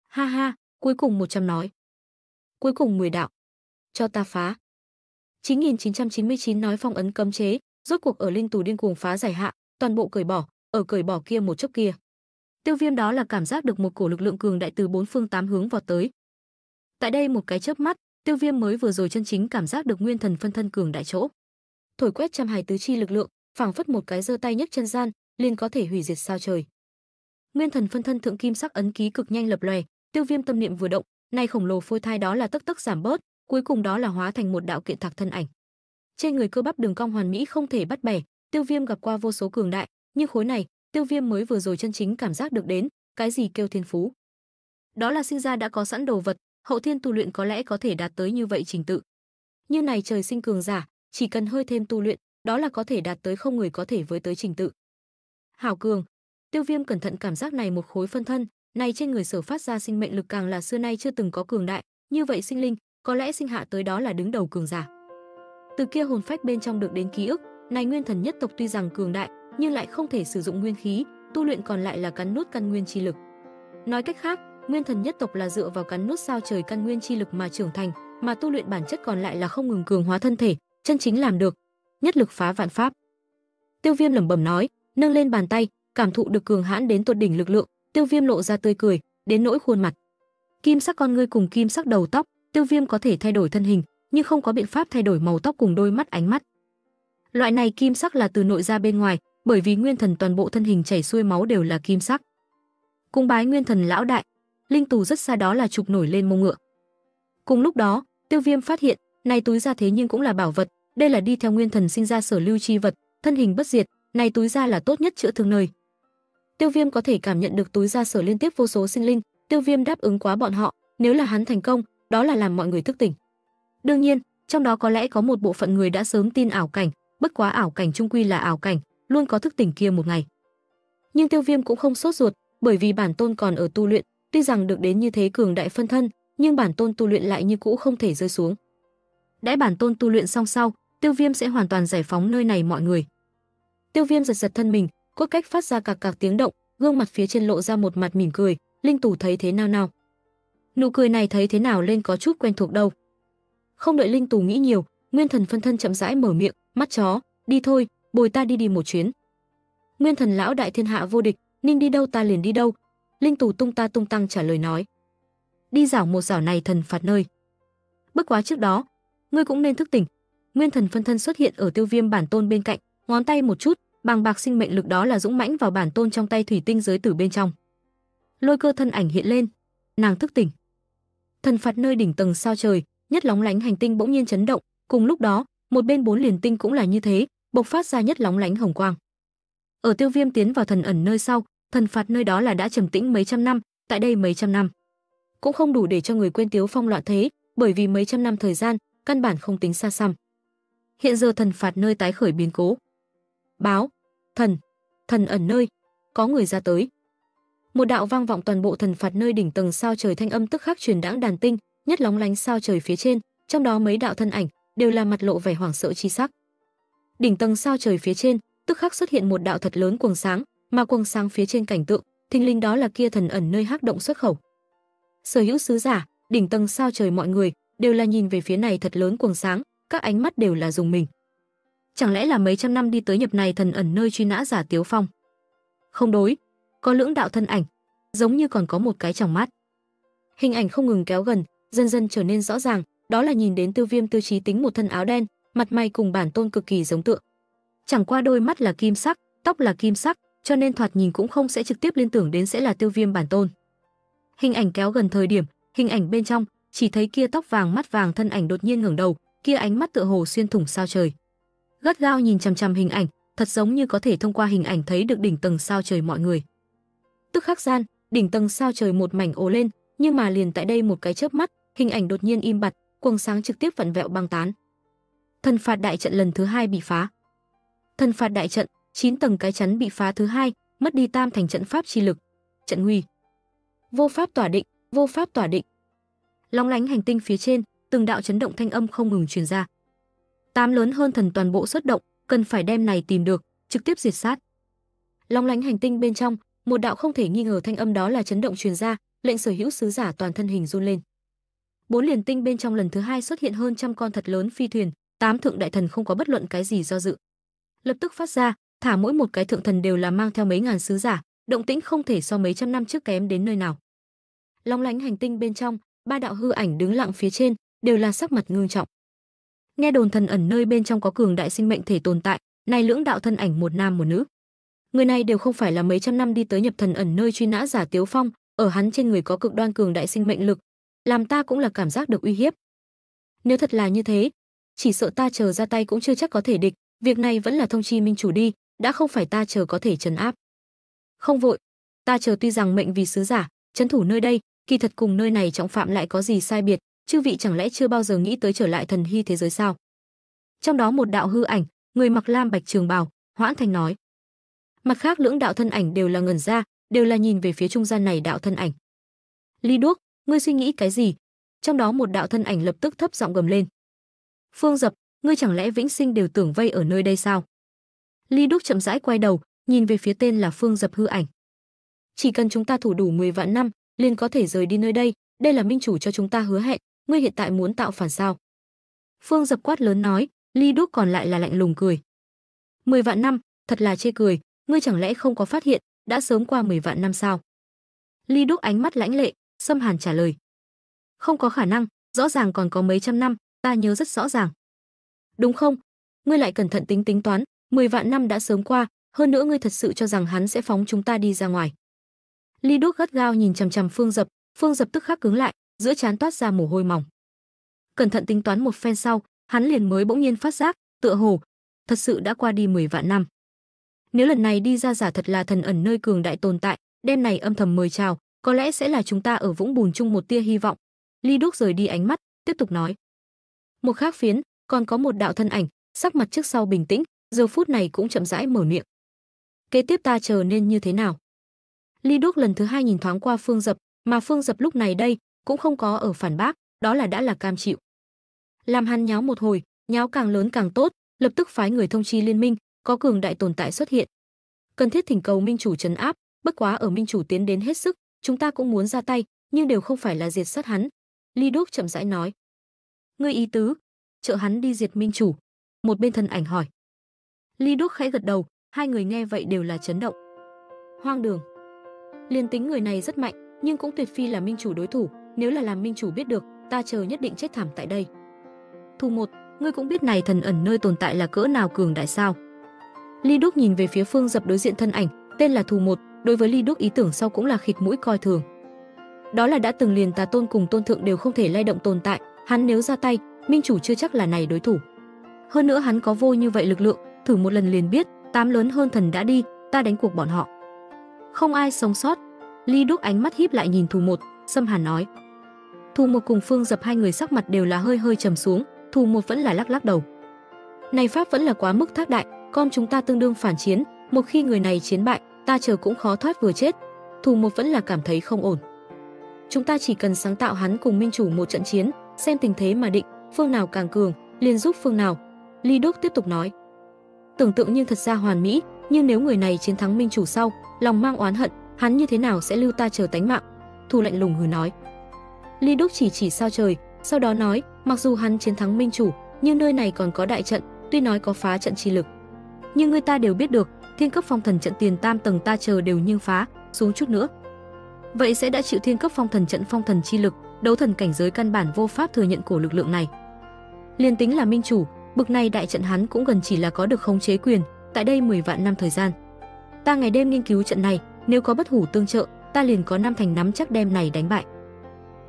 Ha ha, cuối cùng 100 nói. Cuối cùng 10 đạo. Cho ta phá. 9999 nói phong ấn cấm chế, rốt cuộc ở Linh Tù điên cuồng phá giải hạ, toàn bộ cởi bỏ, ở cởi bỏ kia một chốc kia. Tiêu Viêm đó là cảm giác được một cổ lực lượng cường đại từ 4 phương 8 hướng vọt tới. Tại đây một cái chớp mắt, Tiêu Viêm mới vừa rồi chân chính cảm giác được nguyên thần phân thân cường đại chỗ. Thổi quét 124 chi lực lượng, phảng phất một cái giơ tay nhấc chân gian, liền có thể hủy diệt sao trời. Nguyên thần phân thân thượng kim sắc ấn ký cực nhanh lập lòe, Tiêu Viêm tâm niệm vừa động, nay khổng lồ phôi thai đó là tức giảm bớt, cuối cùng đó là hóa thành một đạo kiện thạc thân ảnh. Trên người cơ bắp đường cong hoàn mỹ không thể bắt bẻ, Tiêu Viêm gặp qua vô số cường đại, nhưng khối này, Tiêu Viêm mới vừa rồi chân chính cảm giác được đến, cái gì kêu thiên phú. Đó là sinh ra đã có sẵn đồ vật, hậu thiên tu luyện có lẽ có thể đạt tới như vậy trình tự. Như này trời sinh cường giả, chỉ cần hơi thêm tu luyện, đó là có thể đạt tới không người có thể với tới trình tự. Hảo cường, Tiêu Viêm cẩn thận cảm giác này một khối phân thân, này trên người sở phát ra sinh mệnh lực càng là xưa nay chưa từng có cường đại, như vậy sinh linh, có lẽ sinh hạ tới đó là đứng đầu cường giả. Từ kia hồn phách bên trong được đến ký ức, này nguyên thần nhất tộc tuy rằng cường đại, nhưng lại không thể sử dụng nguyên khí, tu luyện còn lại là cắn nuốt căn nguyên chi lực. Nói cách khác, nguyên thần nhất tộc là dựa vào cắn nuốt sao trời căn nguyên chi lực mà trưởng thành, mà tu luyện bản chất còn lại là không ngừng cường hóa thân thể, chân chính làm được nhất lực phá vạn pháp. Tiêu Viêm lẩm bẩm nói, nâng lên bàn tay, cảm thụ được cường hãn đến tột đỉnh lực lượng, Tiêu Viêm lộ ra tươi cười, đến nỗi khuôn mặt. Kim sắc con ngươi cùng kim sắc đầu tóc, Tiêu Viêm có thể thay đổi thân hình, nhưng không có biện pháp thay đổi màu tóc cùng đôi mắt ánh mắt. Loại này kim sắc là từ nội ra bên ngoài, bởi vì nguyên thần toàn bộ thân hình chảy xuôi máu đều là kim sắc. Cung bái nguyên thần lão đại, Linh Tù rất xa đó là chụp nổi lên mông ngựa. Cùng lúc đó, Tiêu Viêm phát hiện, này túi da thế nhưng cũng là bảo vật, đây là đi theo nguyên thần sinh ra sở lưu chi vật, thân hình bất diệt, này túi da là tốt nhất chữa thương nơi. Tiêu Viêm có thể cảm nhận được túi da sở liên tiếp vô số sinh linh, Tiêu Viêm đáp ứng quá bọn họ, nếu là hắn thành công, đó là làm mọi người thức tỉnh. Đương nhiên, trong đó có lẽ có một bộ phận người đã sớm tin ảo cảnh, bất quá ảo cảnh chung quy là ảo cảnh, luôn có thức tỉnh kia một ngày. Nhưng Tiêu Viêm cũng không sốt ruột, bởi vì bản tôn còn ở tu luyện, tuy rằng được đến như thế cường đại phân thân, nhưng bản tôn tu luyện lại như cũ không thể rơi xuống. Đãi bản tôn tu luyện xong sau, Tiêu Viêm sẽ hoàn toàn giải phóng nơi này mọi người. Tiêu Viêm giật thân mình, cốt cách phát ra cạc tiếng động, gương mặt phía trên lộ ra một mặt mỉm cười, Linh Tù thấy thế nào. Nụ cười này thấy thế nào lên có chút quen thuộc đâu. Không đợi Linh Tù nghĩ nhiều, nguyên thần phân thân chậm rãi mở miệng, mắt chó, đi thôi, bồi ta đi một chuyến. Nguyên thần lão đại thiên hạ vô địch, ninh đi đâu ta liền đi đâu. Linh Tù tung tăng trả lời nói. Đi giảo một giảo này thần phạt nơi. Bất quá trước đó, ngươi cũng nên thức tỉnh. Nguyên thần phân thân xuất hiện ở Tiêu Viêm bản tôn bên cạnh, ngón tay một chút, bàng bạc sinh mệnh lực đó là dũng mãnh vào bản tôn trong tay thủy tinh giới tử bên trong. Lôi Cơ thân ảnh hiện lên, nàng thức tỉnh. Thần phạt nơi đỉnh tầng sao trời, nhất lóng lánh hành tinh bỗng nhiên chấn động, cùng lúc đó, một bên 4 liền tinh cũng là như thế, bộc phát ra nhất lóng lánh hồng quang. Ở Tiêu Viêm tiến vào thần ẩn nơi sau, thần phạt nơi đó là đã trầm tĩnh mấy trăm năm, tại đây mấy trăm năm cũng không đủ để cho người quên Tiếu Phong loạn thế, bởi vì mấy trăm năm thời gian, căn bản không tính xa xăm. Hiện giờ thần phạt nơi tái khởi biến cố. Báo, thần ẩn nơi, có người ra tới. Một đạo vang vọng toàn bộ thần phạt nơi đỉnh tầng sao trời thanh âm tức khắc truyền đãng đàn tinh, nhất lóng lánh sao trời phía trên, trong đó mấy đạo thân ảnh đều là mặt lộ vẻ hoảng sợ chi sắc. Đỉnh tầng sao trời phía trên, tức khắc xuất hiện một đạo thật lớn quầng sáng, mà quầng sáng phía trên cảnh tượng, thình lình đó là kia thần ẩn nơi hắc động xuất khẩu. Sở hữu sứ giả, đỉnh tầng sao trời mọi người đều là nhìn về phía này thật lớn quầng sáng, các ánh mắt đều là dùng mình. Chẳng lẽ là mấy trăm năm đi tới nhập này thần ẩn nơi truy nã giả Tiếu Phong? Không đối, có lưỡng đạo thân ảnh, giống như còn có một cái trong mắt. Hình ảnh không ngừng kéo gần, dần dần trở nên rõ ràng, đó là nhìn đến Tiêu Viêm tiêu chí tính một thân áo đen, mặt mày cùng bản tôn cực kỳ giống tựa. Chẳng qua đôi mắt là kim sắc, tóc là kim sắc, cho nên thoạt nhìn cũng không sẽ trực tiếp liên tưởng đến sẽ là Tiêu Viêm bản tôn. Hình ảnh kéo gần thời điểm, hình ảnh bên trong chỉ thấy kia tóc vàng mắt vàng thân ảnh đột nhiên ngẩng đầu, kia ánh mắt tựa hồ xuyên thủng sao trời. gắt gao nhìn chằm chằm hình ảnh, thật giống như có thể thông qua hình ảnh thấy được đỉnh tầng sao trời mọi người. Tức khắc gian, đỉnh tầng sao trời một mảnh ồ lên, nhưng mà liền tại đây một cái chớp mắt, hình ảnh đột nhiên im bặt, quầng sáng trực tiếp vặn vẹo băng tán. Thần phạt đại trận lần thứ hai bị phá. Thần phạt đại trận, 9 tầng cái chắn bị phá thứ hai, mất đi tam thành trận pháp chi lực. Trận nguy. Vô pháp tỏa định, vô pháp tỏa định. Long lánh hành tinh phía trên, từng đạo chấn động thanh âm không ngừng truyền ra. 8 lớn hơn thần toàn bộ xuất động, cần phải đem này tìm được, trực tiếp diệt sát. Long lánh hành tinh bên trong, một đạo không thể nghi ngờ thanh âm đó là chấn động truyền ra, lệnh sở hữu sứ giả toàn thân hình run lên. 4 liền tinh bên trong lần thứ hai xuất hiện hơn trăm con thật lớn phi thuyền, 8 thượng đại thần không có bất luận cái gì do dự, lập tức phát ra, thả mỗi một cái thượng thần đều là mang theo mấy ngàn sứ giả, động tĩnh không thể so mấy trăm năm trước kém đến nơi nào. Long lánh hành tinh bên trong, 3 đạo hư ảnh đứng lặng phía trên, đều là sắc mặt ngưng trọng. Nghe đồn thần ẩn nơi bên trong có cường đại sinh mệnh thể tồn tại, này lưỡng đạo thân ảnh một nam một nữ. Người này đều không phải là mấy trăm năm đi tới nhập thần ẩn nơi truy nã giả Tiêu Phong, ở hắn trên người có cực đoan cường đại sinh mệnh lực, làm ta cũng là cảm giác được uy hiếp. Nếu thật là như thế, chỉ sợ ta chờ ra tay cũng chưa chắc có thể địch, việc này vẫn là thông chi minh chủ đi, đã không phải ta chờ có thể trấn áp. Không vội, ta chờ tuy rằng mệnh vì sứ giả, trấn thủ nơi đây, kỳ thật cùng nơi này trọng phạm lại có gì sai biệt, chư vị chẳng lẽ chưa bao giờ nghĩ tới trở lại thần hy thế giới sao? Trong đó một đạo hư ảnh, người mặc lam bạch trường bào, hoãn thanh nói. Mặt khác lưỡng đạo thân ảnh đều là ngẩn ra, đều là nhìn về phía trung gian này đạo thân ảnh. Ly Đúc, ngươi suy nghĩ cái gì? Trong đó một đạo thân ảnh lập tức thấp giọng gầm lên. Phương Dập, ngươi chẳng lẽ vĩnh sinh đều tưởng vây ở nơi đây sao? Ly Đúc chậm rãi quay đầu, nhìn về phía tên là Phương Dập hư ảnh. Chỉ cần chúng ta thủ đủ 10 vạn năm, liền có thể rời đi nơi đây, đây là minh chủ cho chúng ta hứa hẹn, ngươi hiện tại muốn tạo phản sao? Phương Dập quát lớn nói, Ly Đúc còn lại là lạnh lùng cười. 10 vạn năm, thật là chê cười, ngươi chẳng lẽ không có phát hiện, đã sớm qua 10 vạn năm sao? Ly Đúc ánh mắt lãnh lệ, Xâm Hàn trả lời. Không có khả năng, rõ ràng còn có mấy trăm năm, ta nhớ rất rõ ràng. Đúng không? Ngươi lại cẩn thận tính toán, 10 vạn năm đã sớm qua, hơn nữa ngươi thật sự cho rằng hắn sẽ phóng chúng ta đi ra ngoài? Ly Đúc gắt gao nhìn chằm chằm Phương Dập tức khắc cứng lại, giữa trán toát ra mồ hôi mỏng. Cẩn thận tính toán một phen sau, hắn liền mới bỗng nhiên phát giác, tựa hồ thật sự đã qua đi 10 vạn năm. Nếu lần này đi ra giả thật là thần ẩn nơi cường đại tồn tại, đêm này âm thầm mời chào, có lẽ sẽ là chúng ta ở vũng bùn chung một tia hy vọng. Ly Đúc rời đi ánh mắt, tiếp tục nói. Một khác phiến, còn có một đạo thân ảnh, sắc mặt trước sau bình tĩnh, giờ phút này cũng chậm rãi mở miệng. Kế tiếp ta chờ nên như thế nào? Ly Đúc lần thứ hai nhìn thoáng qua Phương Dập, mà Phương Dập lúc này đây cũng không có ở phản bác, đó là đã là cam chịu. Làm hắn nháo một hồi, nháo càng lớn càng tốt, lập tức phái người thông chi liên minh, có cường đại tồn tại xuất hiện. Cần thiết thỉnh cầu minh chủ trấn áp, bất quá ở minh chủ tiến đến hết sức, chúng ta cũng muốn ra tay, nhưng đều không phải là diệt sát hắn. Ly Đúc chậm rãi nói. Ngươi ý tứ, trợ hắn đi diệt minh chủ? Một bên thân ảnh hỏi. Ly Đúc khẽ gật đầu, hai người nghe vậy đều là chấn động. Hoang đường. Liên tính người này rất mạnh, nhưng cũng tuyệt phi là minh chủ đối thủ, nếu là làm minh chủ biết được, ta chờ nhất định chết thảm tại đây. Thù Một, ngươi cũng biết này thần ẩn nơi tồn tại là cỡ nào cường đại sao? Ly Đúc nhìn về phía Phương Dập đối diện thân ảnh, tên là Thù Một, đối với Ly Đúc ý tưởng sau cũng là khịt mũi coi thường. Đó là đã từng liền tà tôn cùng tôn thượng đều không thể lay động tồn tại, hắn nếu ra tay, minh chủ chưa chắc là này đối thủ. Hơn nữa hắn có vô như vậy lực lượng, thử một lần liền biết, 8 lớn hơn thần đã đi, ta đánh cuộc bọn họ. Không ai sống sót. Ly Đúc ánh mắt híp lại nhìn Thù Một, Xâm Hàn nói. Thù Một cùng Phương Dập hai người sắc mặt đều là hơi hơi trầm xuống, Thù Một vẫn là lắc đầu. Này pháp vẫn là quá mức thác đại, con chúng ta tương đương phản chiến, một khi người này chiến bại, ta chờ cũng khó thoát vừa chết. Thù Một vẫn là cảm thấy không ổn. Chúng ta chỉ cần sáng tạo hắn cùng minh chủ một trận chiến, xem tình thế mà định, phương nào càng cường, liền giúp phương nào. Ly Đúc tiếp tục nói. Tưởng tượng nhưng thật ra hoàn mỹ, nhưng nếu người này chiến thắng minh chủ sau, lòng mang oán hận, hắn như thế nào sẽ lưu ta chờ tánh mạng? Thù lạnh lùng hừ nói. Ly Đúc chỉ sao trời, sau đó nói, mặc dù hắn chiến thắng minh chủ, nhưng nơi này còn có đại trận, tuy nói có phá trận chi lực, nhưng người ta đều biết được, thiên cấp phong thần trận tiền tam tầng ta chờ đều nhưng phá, xuống chút nữa vậy sẽ đã chịu thiên cấp phong thần trận phong thần chi lực, đấu thần cảnh giới căn bản vô pháp thừa nhận cổ lực lượng này. Liên tính là minh chủ, bực này đại trận hắn cũng gần chỉ là có được khống chế quyền, tại đây 10 vạn năm thời gian, ta ngày đêm nghiên cứu trận này, nếu có bất hủ tương trợ, ta liền có 5 thành nắm chắc đem này đánh bại.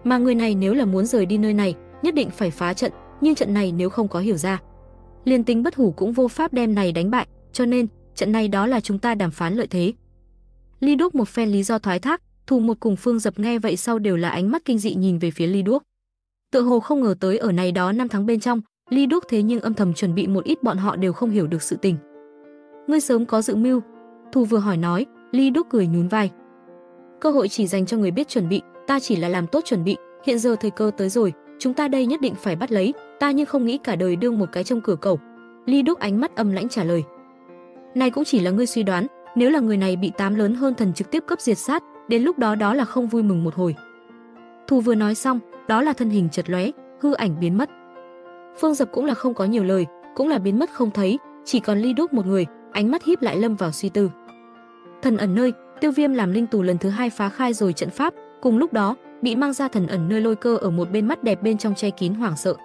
Mà người này nếu là muốn rời đi nơi này, nhất định phải phá trận, nhưng trận này nếu không có hiểu ra, Liên Tĩnh bất hủ cũng vô pháp đem này đánh bại, cho nên trận này đó là chúng ta đàm phán lợi thế. Ly Đúc một phen lý do thoái thác, Thù Một cùng Phương Dập nghe vậy sau đều là ánh mắt kinh dị nhìn về phía Ly Đúc. Tựa hồ không ngờ tới ở này đó 5 tháng bên trong, Ly Đúc thế nhưng âm thầm chuẩn bị một ít bọn họ đều không hiểu được sự tình. Ngươi sớm có dự mưu, Thu Vừa hỏi nói. Ly Đúc cười nhún vai. Cơ hội chỉ dành cho người biết chuẩn bị, ta chỉ là làm tốt chuẩn bị, hiện giờ thời cơ tới rồi, chúng ta đây nhất định phải bắt lấy, ta nhưng không nghĩ cả đời đương một cái trong cửa cẩu. Ly Đúc ánh mắt âm lãnh trả lời. Này cũng chỉ là ngươi suy đoán, nếu là người này bị 8 lớn hơn thần trực tiếp cấp diệt sát, đến lúc đó đó là không vui mừng một hồi. Thu Vừa nói xong, đó là thân hình chật lóe, hư ảnh biến mất. Phương Dập cũng là không có nhiều lời, cũng là biến mất không thấy, chỉ còn Ly Đúc một người, ánh mắt híp lại lâm vào suy tư. Thần ẩn nơi, Tiêu Viêm làm linh tù lần thứ 2 phá khai rồi trận pháp, cùng lúc đó, bị mang ra thần ẩn nơi Lôi Cơ ở một bên mắt đẹp bên trong che kín hoảng sợ.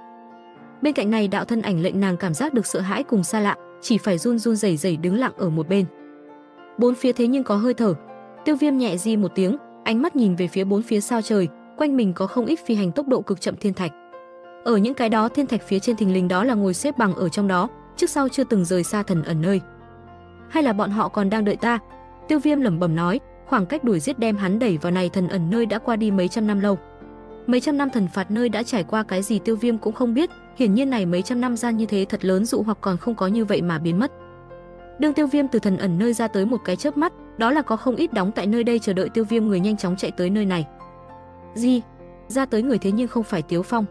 Bên cạnh này đạo thân ảnh lệnh nàng cảm giác được sợ hãi cùng xa lạ, chỉ phải run run rẩy rẩy đứng lặng ở một bên. Bốn phía thế nhưng có hơi thở. Tiêu Viêm nhẹ di một tiếng, ánh mắt nhìn về phía bốn phía sao trời, quanh mình có không ít phi hành tốc độ cực chậm thiên thạch. Ở những cái đó thiên thạch phía trên thình lình đó là ngồi xếp bằng ở trong đó, trước sau chưa từng rời xa thần ẩn nơi. Hay là bọn họ còn đang đợi ta? Tiêu Viêm lẩm bẩm nói, khoảng cách đuổi giết đem hắn đẩy vào này thần ẩn nơi đã qua đi mấy trăm năm lâu. Mấy trăm năm thần phạt nơi đã trải qua cái gì Tiêu Viêm cũng không biết, hiển nhiên này mấy trăm năm gian như thế thật lớn dụ hoặc còn không có như vậy mà biến mất. Đường Tiêu Viêm từ thần ẩn nơi ra tới một cái chớp mắt, đó là có không ít đóng tại nơi đây chờ đợi Tiêu Viêm người nhanh chóng chạy tới nơi này. Gì? Ra tới người thế nhưng không phải Tiêu Phong.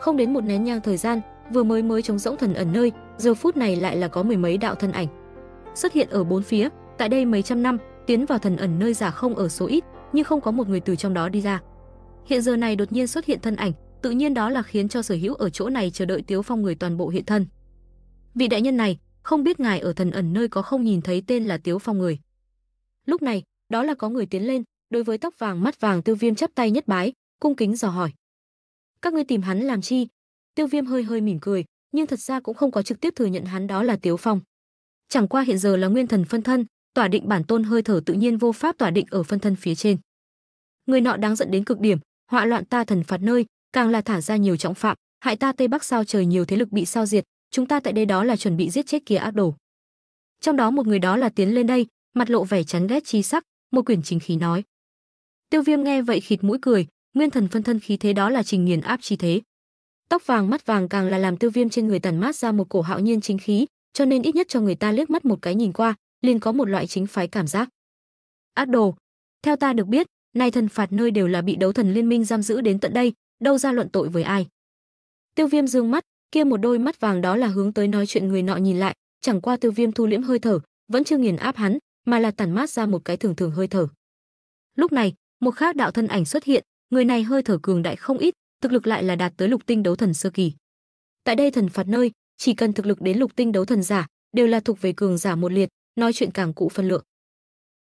Không đến một nén nhang thời gian, vừa mới trống rỗng thần ẩn nơi, giờ phút này lại là có mười mấy đạo thân ảnh xuất hiện ở bốn phía. Tại đây mấy trăm năm, tiến vào thần ẩn nơi giả không ở số ít, nhưng không có một người từ trong đó đi ra. Hiện giờ này đột nhiên xuất hiện thân ảnh, tự nhiên đó là khiến cho sở hữu ở chỗ này chờ đợi Tiêu Phong người toàn bộ hiện thân. Vị đại nhân này, không biết ngài ở thần ẩn nơi có không nhìn thấy tên là Tiêu Phong người. Lúc này, đó là có người tiến lên, đối với tóc vàng mắt vàng Tiêu Viêm chắp tay nhất bái, cung kính dò hỏi. Các ngươi tìm hắn làm chi? Tiêu Viêm hơi hơi mỉm cười, nhưng thật ra cũng không có trực tiếp thừa nhận hắn đó là Tiêu Phong. Chẳng qua hiện giờ là nguyên thần phân thân, tỏa định bản tôn hơi thở tự nhiên vô pháp tỏa định ở phân thân phía trên. Người nọ đáng giận đến cực điểm, họa loạn ta thần phạt nơi, càng là thả ra nhiều trọng phạm, hại ta Tây Bắc sao trời nhiều thế lực bị sao diệt, chúng ta tại đây đó là chuẩn bị giết chết kia ác đồ. Trong đó một người đó là tiến lên đây, mặt lộ vẻ chán ghét chi sắc, một quyển chính khí nói. Tiêu Viêm nghe vậy khịt mũi cười, nguyên thần phân thân khí thế đó là trình nghiền áp chi thế. Tóc vàng mắt vàng càng là làm Tiêu Viêm trên người tản mát ra một cổ hạo nhiên chính khí, cho nên ít nhất cho người ta liếc mắt một cái nhìn qua, liền có một loại chính phái cảm giác. Ác đồ, theo ta được biết, nay thần phạt nơi đều là bị đấu thần liên minh giam giữ đến tận đây, đâu ra luận tội với ai. Tiêu Viêm dương mắt, kia một đôi mắt vàng đó là hướng tới nói chuyện người nọ nhìn lại, chẳng qua Tiêu Viêm thu liễm hơi thở, vẫn chưa nghiền áp hắn, mà là tản mát ra một cái thường thường hơi thở. Lúc này, một khác đạo thân ảnh xuất hiện, người này hơi thở cường đại không ít, thực lực lại là đạt tới lục tinh đấu thần sơ kỳ. Tại đây thần phạt nơi, chỉ cần thực lực đến lục tinh đấu thần giả, đều là thuộc về cường giả một liệt. Nói chuyện càng cụ phân lượng.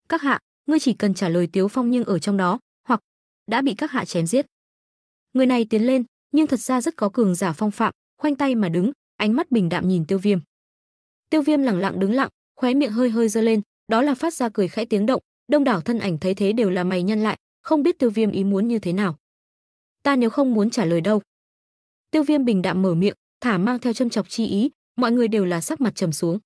Các hạ, ngươi chỉ cần trả lời Tiêu Phong nhưng ở trong đó, hoặc đã bị các hạ chém giết. Người này tiến lên, nhưng thật ra rất có cường giả phong phạm, khoanh tay mà đứng, ánh mắt bình đạm nhìn Tiêu Viêm. Tiêu Viêm lặng lặng đứng lặng, khóe miệng hơi hơi giơ lên, đó là phát ra cười khẽ tiếng động, đông đảo thân ảnh thấy thế đều là mày nhăn lại, không biết Tiêu Viêm ý muốn như thế nào. Ta nếu không muốn trả lời đâu. Tiêu Viêm bình đạm mở miệng, thả mang theo châm chọc chi ý, mọi người đều là sắc mặt trầm xuống.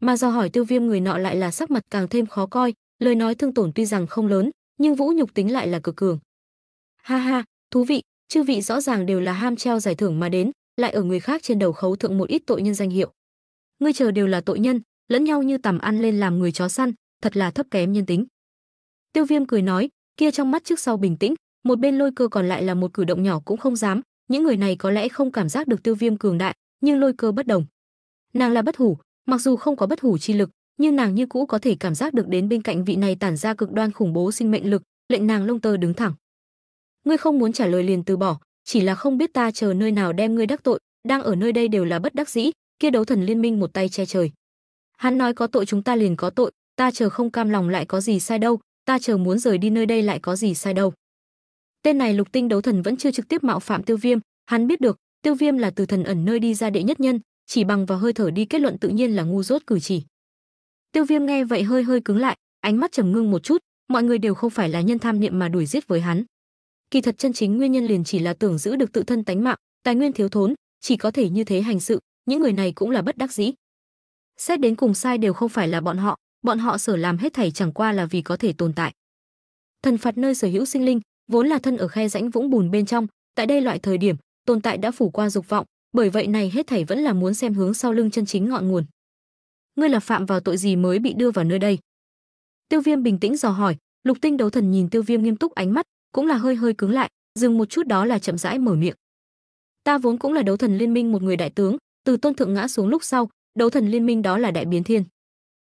Mà do hỏi Tiêu Viêm người nọ lại là sắc mặt càng thêm khó coi, lời nói thương tổn tuy rằng không lớn, nhưng vũ nhục tính lại là cực cường. Ha ha, thú vị, chư vị rõ ràng đều là ham treo giải thưởng mà đến, lại ở người khác trên đầu khấu thượng một ít tội nhân danh hiệu. Ngươi chờ đều là tội nhân, lẫn nhau như tằm ăn lên làm người chó săn, thật là thấp kém nhân tính. Tiêu Viêm cười nói, kia trong mắt trước sau bình tĩnh, một bên Lôi Cơ còn lại là một cử động nhỏ cũng không dám, những người này có lẽ không cảm giác được Tiêu Viêm cường đại, nhưng Lôi Cơ bất đồng. Nàng là bất hủ, mặc dù không có bất hủ chi lực, nhưng nàng như cũ có thể cảm giác được đến bên cạnh vị này tản ra cực đoan khủng bố sinh mệnh lực, lệnh nàng lông tơ đứng thẳng. Ngươi không muốn trả lời liền từ bỏ, chỉ là không biết ta chờ nơi nào đem ngươi đắc tội, đang ở nơi đây đều là bất đắc dĩ, kia đấu thần liên minh một tay che trời. Hắn nói có tội chúng ta liền có tội, ta chờ không cam lòng lại có gì sai đâu, ta chờ muốn rời đi nơi đây lại có gì sai đâu. Tên này lục tinh đấu thần vẫn chưa trực tiếp mạo phạm Tiêu Viêm, hắn biết được, Tiêu Viêm là từ thần ẩn nơi đi ra đệ nhất nhân. Chỉ bằng vào hơi thở đi kết luận tự nhiên là ngu dốt cử chỉ. Tiêu Viêm nghe vậy hơi hơi cứng lại, ánh mắt trầm ngưng một chút, mọi người đều không phải là nhân tham niệm mà đuổi giết với hắn. Kỳ thật chân chính nguyên nhân liền chỉ là tưởng giữ được tự thân tánh mạng, tài nguyên thiếu thốn, chỉ có thể như thế hành sự, những người này cũng là bất đắc dĩ. Xét đến cùng sai đều không phải là bọn họ sở làm hết thảy chẳng qua là vì có thể tồn tại. Thần phạt nơi sở hữu sinh linh, vốn là thân ở khe rãnh vũng bùn bên trong, tại đây loại thời điểm, tồn tại đã phủ qua dục vọng, bởi vậy này hết thảy vẫn là muốn xem hướng sau lưng chân chính ngọn nguồn. Ngươi là phạm vào tội gì mới bị đưa vào nơi đây? Tiêu Viêm bình tĩnh dò hỏi. Lục Tinh Đấu Thần nhìn Tiêu Viêm nghiêm túc ánh mắt, cũng là hơi hơi cứng lại, dừng một chút đó là chậm rãi mở miệng. Ta vốn cũng là Đấu Thần Liên Minh một người đại tướng, từ tôn thượng ngã xuống lúc sau, Đấu Thần Liên Minh đó là đại biến thiên.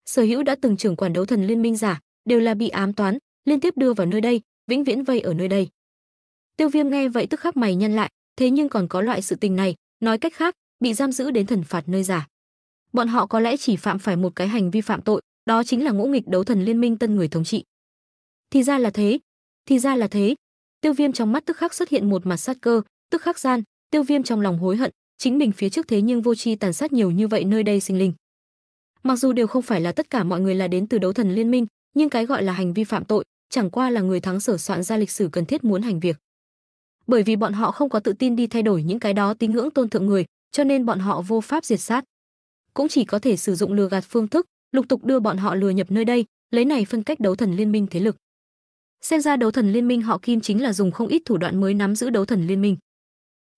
Sở hữu đã từng trưởng quản Đấu Thần Liên Minh giả, đều là bị ám toán, liên tiếp đưa vào nơi đây, vĩnh viễn vây ở nơi đây. Tiêu Viêm nghe vậy tức khắc mày nhăn lại, thế nhưng còn có loại sự tình này, nói cách khác, bị giam giữ đến thần phạt nơi giả. Bọn họ có lẽ chỉ phạm phải một cái hành vi phạm tội, đó chính là ngỗ nghịch Đấu Thần Liên Minh tân người thống trị. Thì ra là thế, thì ra là thế. Tiêu Viêm trong mắt tức khắc xuất hiện một mặt sát cơ, tức khắc gian, Tiêu Viêm trong lòng hối hận, chính mình phía trước thế nhưng vô tri tàn sát nhiều như vậy nơi đây sinh linh. Mặc dù đều không phải là tất cả mọi người là đến từ Đấu Thần Liên Minh, nhưng cái gọi là hành vi phạm tội, chẳng qua là người thắng sở soạn ra lịch sử cần thiết muốn hành việc. Bởi vì bọn họ không có tự tin đi thay đổi những cái đó tín ngưỡng tôn thượng người, cho nên bọn họ vô pháp diệt sát, cũng chỉ có thể sử dụng lừa gạt phương thức, lục tục đưa bọn họ lừa nhập nơi đây, lấy này phân cách Đấu Thần Liên Minh thế lực. Xem ra Đấu Thần Liên Minh họ Kim chính là dùng không ít thủ đoạn mới nắm giữ Đấu Thần Liên Minh.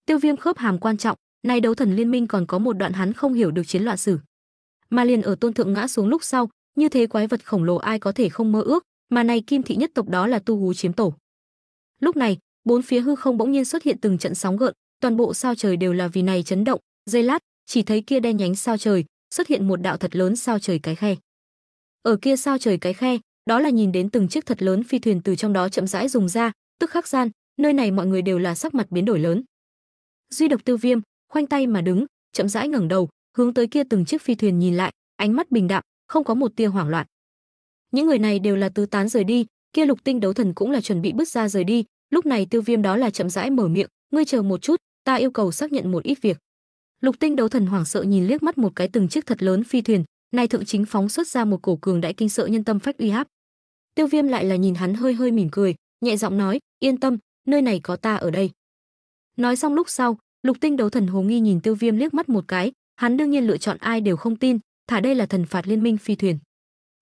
Tiêu Viêm khớp hàm quan trọng, nay Đấu Thần Liên Minh còn có một đoạn hắn không hiểu được chiến loạn sử. Mà liền ở tôn thượng ngã xuống lúc sau, như thế quái vật khổng lồ ai có thể không mơ ước, mà này Kim thị nhất tộc đó là tu hú chiếm tổ. Lúc này, bốn phía hư không bỗng nhiên xuất hiện từng trận sóng gợn, toàn bộ sao trời đều là vì này chấn động, giây lát, chỉ thấy kia đen nhánh sao trời, xuất hiện một đạo thật lớn sao trời cái khe. Ở kia sao trời cái khe, đó là nhìn đến từng chiếc thật lớn phi thuyền từ trong đó chậm rãi dùng ra, tức khắc gian, nơi này mọi người đều là sắc mặt biến đổi lớn. Duy độc Tiêu Viêm, khoanh tay mà đứng, chậm rãi ngẩng đầu, hướng tới kia từng chiếc phi thuyền nhìn lại, ánh mắt bình đạm, không có một tia hoảng loạn. Những người này đều là tứ tán rời đi, kia Lục Tinh Đấu Thần cũng là chuẩn bị bước ra rời đi, lúc này Tiêu Viêm đó là chậm rãi mở miệng, ngươi chờ một chút, ta yêu cầu xác nhận một ít việc. Lục Tinh Đấu Thần hoảng sợ nhìn liếc mắt một cái từng chiếc thật lớn phi thuyền, nay thượng chính phóng xuất ra một cổ cường đại kinh sợ nhân tâm phách uy áp. Tiêu Viêm lại là nhìn hắn hơi hơi mỉm cười, nhẹ giọng nói, yên tâm, nơi này có ta ở đây. Nói xong lúc sau, Lục Tinh Đấu Thần hồ nghi nhìn Tiêu Viêm liếc mắt một cái, hắn đương nhiên lựa chọn ai đều không tin, thả đây là thần phạt liên minh phi thuyền.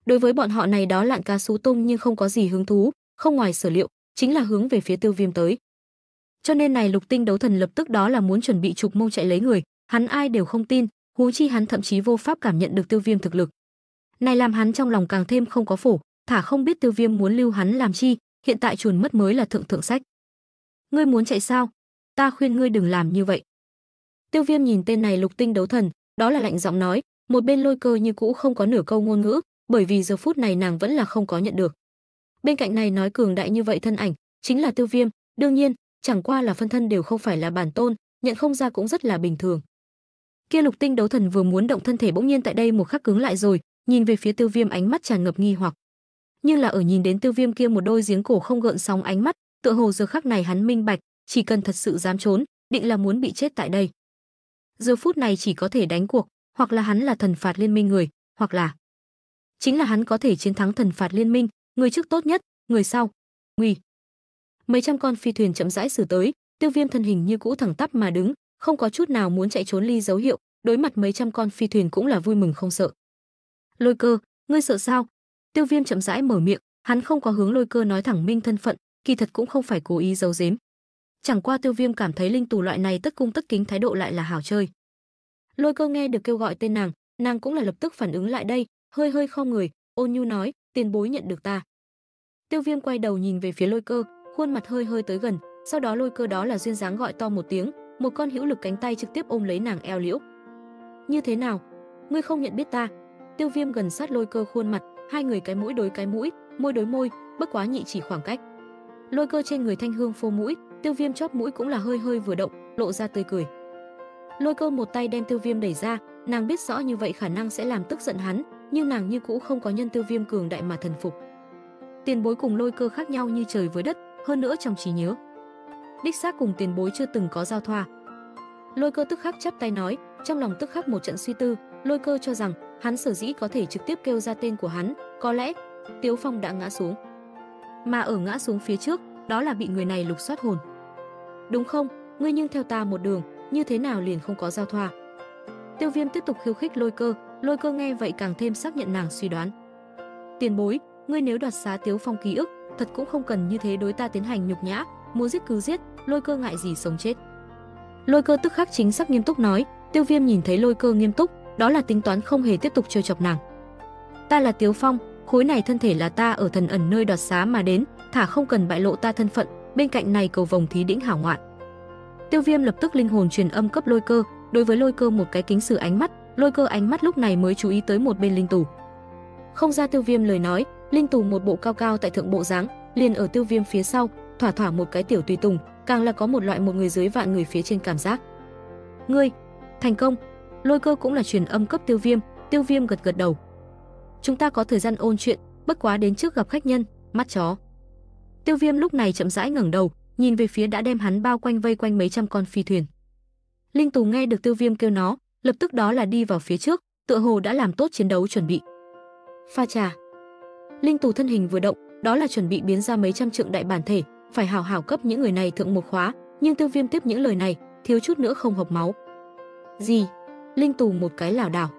Đối với bọn họ này đó lạn cá sú tung nhưng không có gì hứng thú, không ngoài sở liệu, chính là hướng về phía Tiêu Viêm tới. Cho nên này Lục Tinh Đấu Thần lập tức đó là muốn chuẩn bị chụp mông chạy lấy người, hắn ai đều không tin, huống chi hắn thậm chí vô pháp cảm nhận được Tiêu Viêm thực lực. Này làm hắn trong lòng càng thêm không có phổ, thả không biết Tiêu Viêm muốn lưu hắn làm chi, hiện tại chuồn mất mới là thượng sách. Ngươi muốn chạy sao? Ta khuyên ngươi đừng làm như vậy. Tiêu Viêm nhìn tên này Lục Tinh Đấu Thần, đó là lạnh giọng nói, một bên Lôi Cơ như cũ không có nửa câu ngôn ngữ, bởi vì giờ phút này nàng vẫn là không có nhận được. Bên cạnh này nói cường đại như vậy thân ảnh, chính là Tiêu Viêm, đương nhiên, chẳng qua là phân thân đều không phải là bản tôn, nhận không ra cũng rất là bình thường. Kia Lục Tinh Đấu Thần vừa muốn động thân thể bỗng nhiên tại đây một khắc cứng lại rồi, nhìn về phía Tiêu Viêm ánh mắt tràn ngập nghi hoặc. Nhưng là ở nhìn đến Tiêu Viêm kia một đôi giếng cổ không gợn sóng ánh mắt, tựa hồ giờ khắc này hắn minh bạch, chỉ cần thật sự dám trốn, định là muốn bị chết tại đây. Giờ phút này chỉ có thể đánh cuộc, hoặc là hắn là thần phạt liên minh người, hoặc là chính là hắn có thể chiến thắng thần phạt liên minh, người trước tốt nhất, người sau nguy. Mấy trăm con phi thuyền chậm rãi xử tới, Tiêu Viêm thân hình như cũ thẳng tắp mà đứng, không có chút nào muốn chạy trốn ly dấu hiệu, đối mặt mấy trăm con phi thuyền cũng là vui mừng không sợ. Lôi Cơ, ngươi sợ sao? Tiêu Viêm chậm rãi mở miệng, hắn không có hướng Lôi Cơ nói thẳng minh thân phận, kỳ thật cũng không phải cố ý giấu giếm. Chẳng qua Tiêu Viêm cảm thấy linh tù loại này tất cung tất kính thái độ lại là hảo chơi. Lôi Cơ nghe được kêu gọi tên nàng cũng là lập tức phản ứng lại đây, hơi hơi khom người, ôn nhu nói, tiền bối nhận được ta. Tiêu Viêm quay đầu nhìn về phía Lôi Cơ, khuôn mặt hơi hơi tới gần, sau đó Lôi Cơ đó là duyên dáng gọi to một tiếng, một con hữu lực cánh tay trực tiếp ôm lấy nàng eo liễu. Như thế nào? Ngươi không nhận biết ta? Tiêu Viêm gần sát Lôi Cơ khuôn mặt, hai người cái mũi đối cái mũi, môi đối môi, bất quá nhị chỉ khoảng cách. Lôi Cơ trên người thanh hương phô mũi, Tiêu Viêm chóp mũi cũng là hơi hơi vừa động, lộ ra tươi cười. Lôi Cơ một tay đem Tiêu Viêm đẩy ra, nàng biết rõ như vậy khả năng sẽ làm tức giận hắn, nhưng nàng như cũ không có nhân Tiêu Viêm cường đại mà thần phục. Tiền bối cùng Lôi Cơ khác nhau như trời với đất, hơn nữa trong trí nhớ, đích xác cùng tiền bối chưa từng có giao thoa. Lôi Cơ tức khắc chắp tay nói, trong lòng tức khắc một trận suy tư, Lôi Cơ cho rằng hắn sở dĩ có thể trực tiếp kêu ra tên của hắn, có lẽ Tiêu Phong đã ngã xuống, mà ở ngã xuống phía trước, đó là bị người này lục soát hồn. Đúng không? Ngươi nhưng theo ta một đường, như thế nào liền không có giao thoa? Tiêu Viêm tiếp tục khiêu khích Lôi Cơ. Lôi Cơ nghe vậy càng thêm xác nhận nàng suy đoán. Tiền bối, ngươi nếu đoạt xá Tiếu Phong ký ức, thật cũng không cần như thế đối ta tiến hành nhục nhã, muốn giết cứ giết, Lôi Cơ ngại gì sống chết. Lôi Cơ tức khắc chính xác nghiêm túc nói. Tiêu Viêm nhìn thấy Lôi Cơ nghiêm túc, đó là tính toán không hề tiếp tục trêu chọc nàng. Ta là Tiếu Phong, khối này thân thể là ta ở thần ẩn nơi đoạt xá mà đến, thả không cần bại lộ ta thân phận, bên cạnh này cầu vòng thí đỉnh hảo ngoạn. Tiêu Viêm lập tức linh hồn truyền âm cấp Lôi Cơ, đối với Lôi Cơ một cái kính sử ánh mắt. Lôi Cơ ánh mắt lúc này mới chú ý tới một bên Linh Tù. Không ra Tiêu Viêm lời nói, Linh Tù một bộ cao cao tại thượng bộ dáng, liền ở Tiêu Viêm phía sau, thỏa thỏa một cái tiểu tùy tùng, càng là có một loại một người dưới vạn người phía trên cảm giác. Ngươi thành công. Lôi Cơ cũng là truyền âm cấp Tiêu Viêm. Tiêu Viêm gật gật đầu. Chúng ta có thời gian ôn chuyện, bất quá đến trước gặp khách nhân. Mắt chó. Tiêu Viêm lúc này chậm rãi ngẩng đầu, nhìn về phía đã đem hắn bao quanh vây quanh mấy trăm con phi thuyền. Linh Tù nghe được Tiêu Viêm kêu nó, lập tức đó là đi vào phía trước, tựa hồ đã làm tốt chiến đấu chuẩn bị. Pha trà. Linh Tù thân hình vừa động, đó là chuẩn bị biến ra mấy trăm trượng đại bản thể, phải hào hào cấp những người này thượng một khóa, nhưng Tiêu Viêm tiếp những lời này, thiếu chút nữa không hộc máu. Gì? Linh Tù một cái lảo đảo.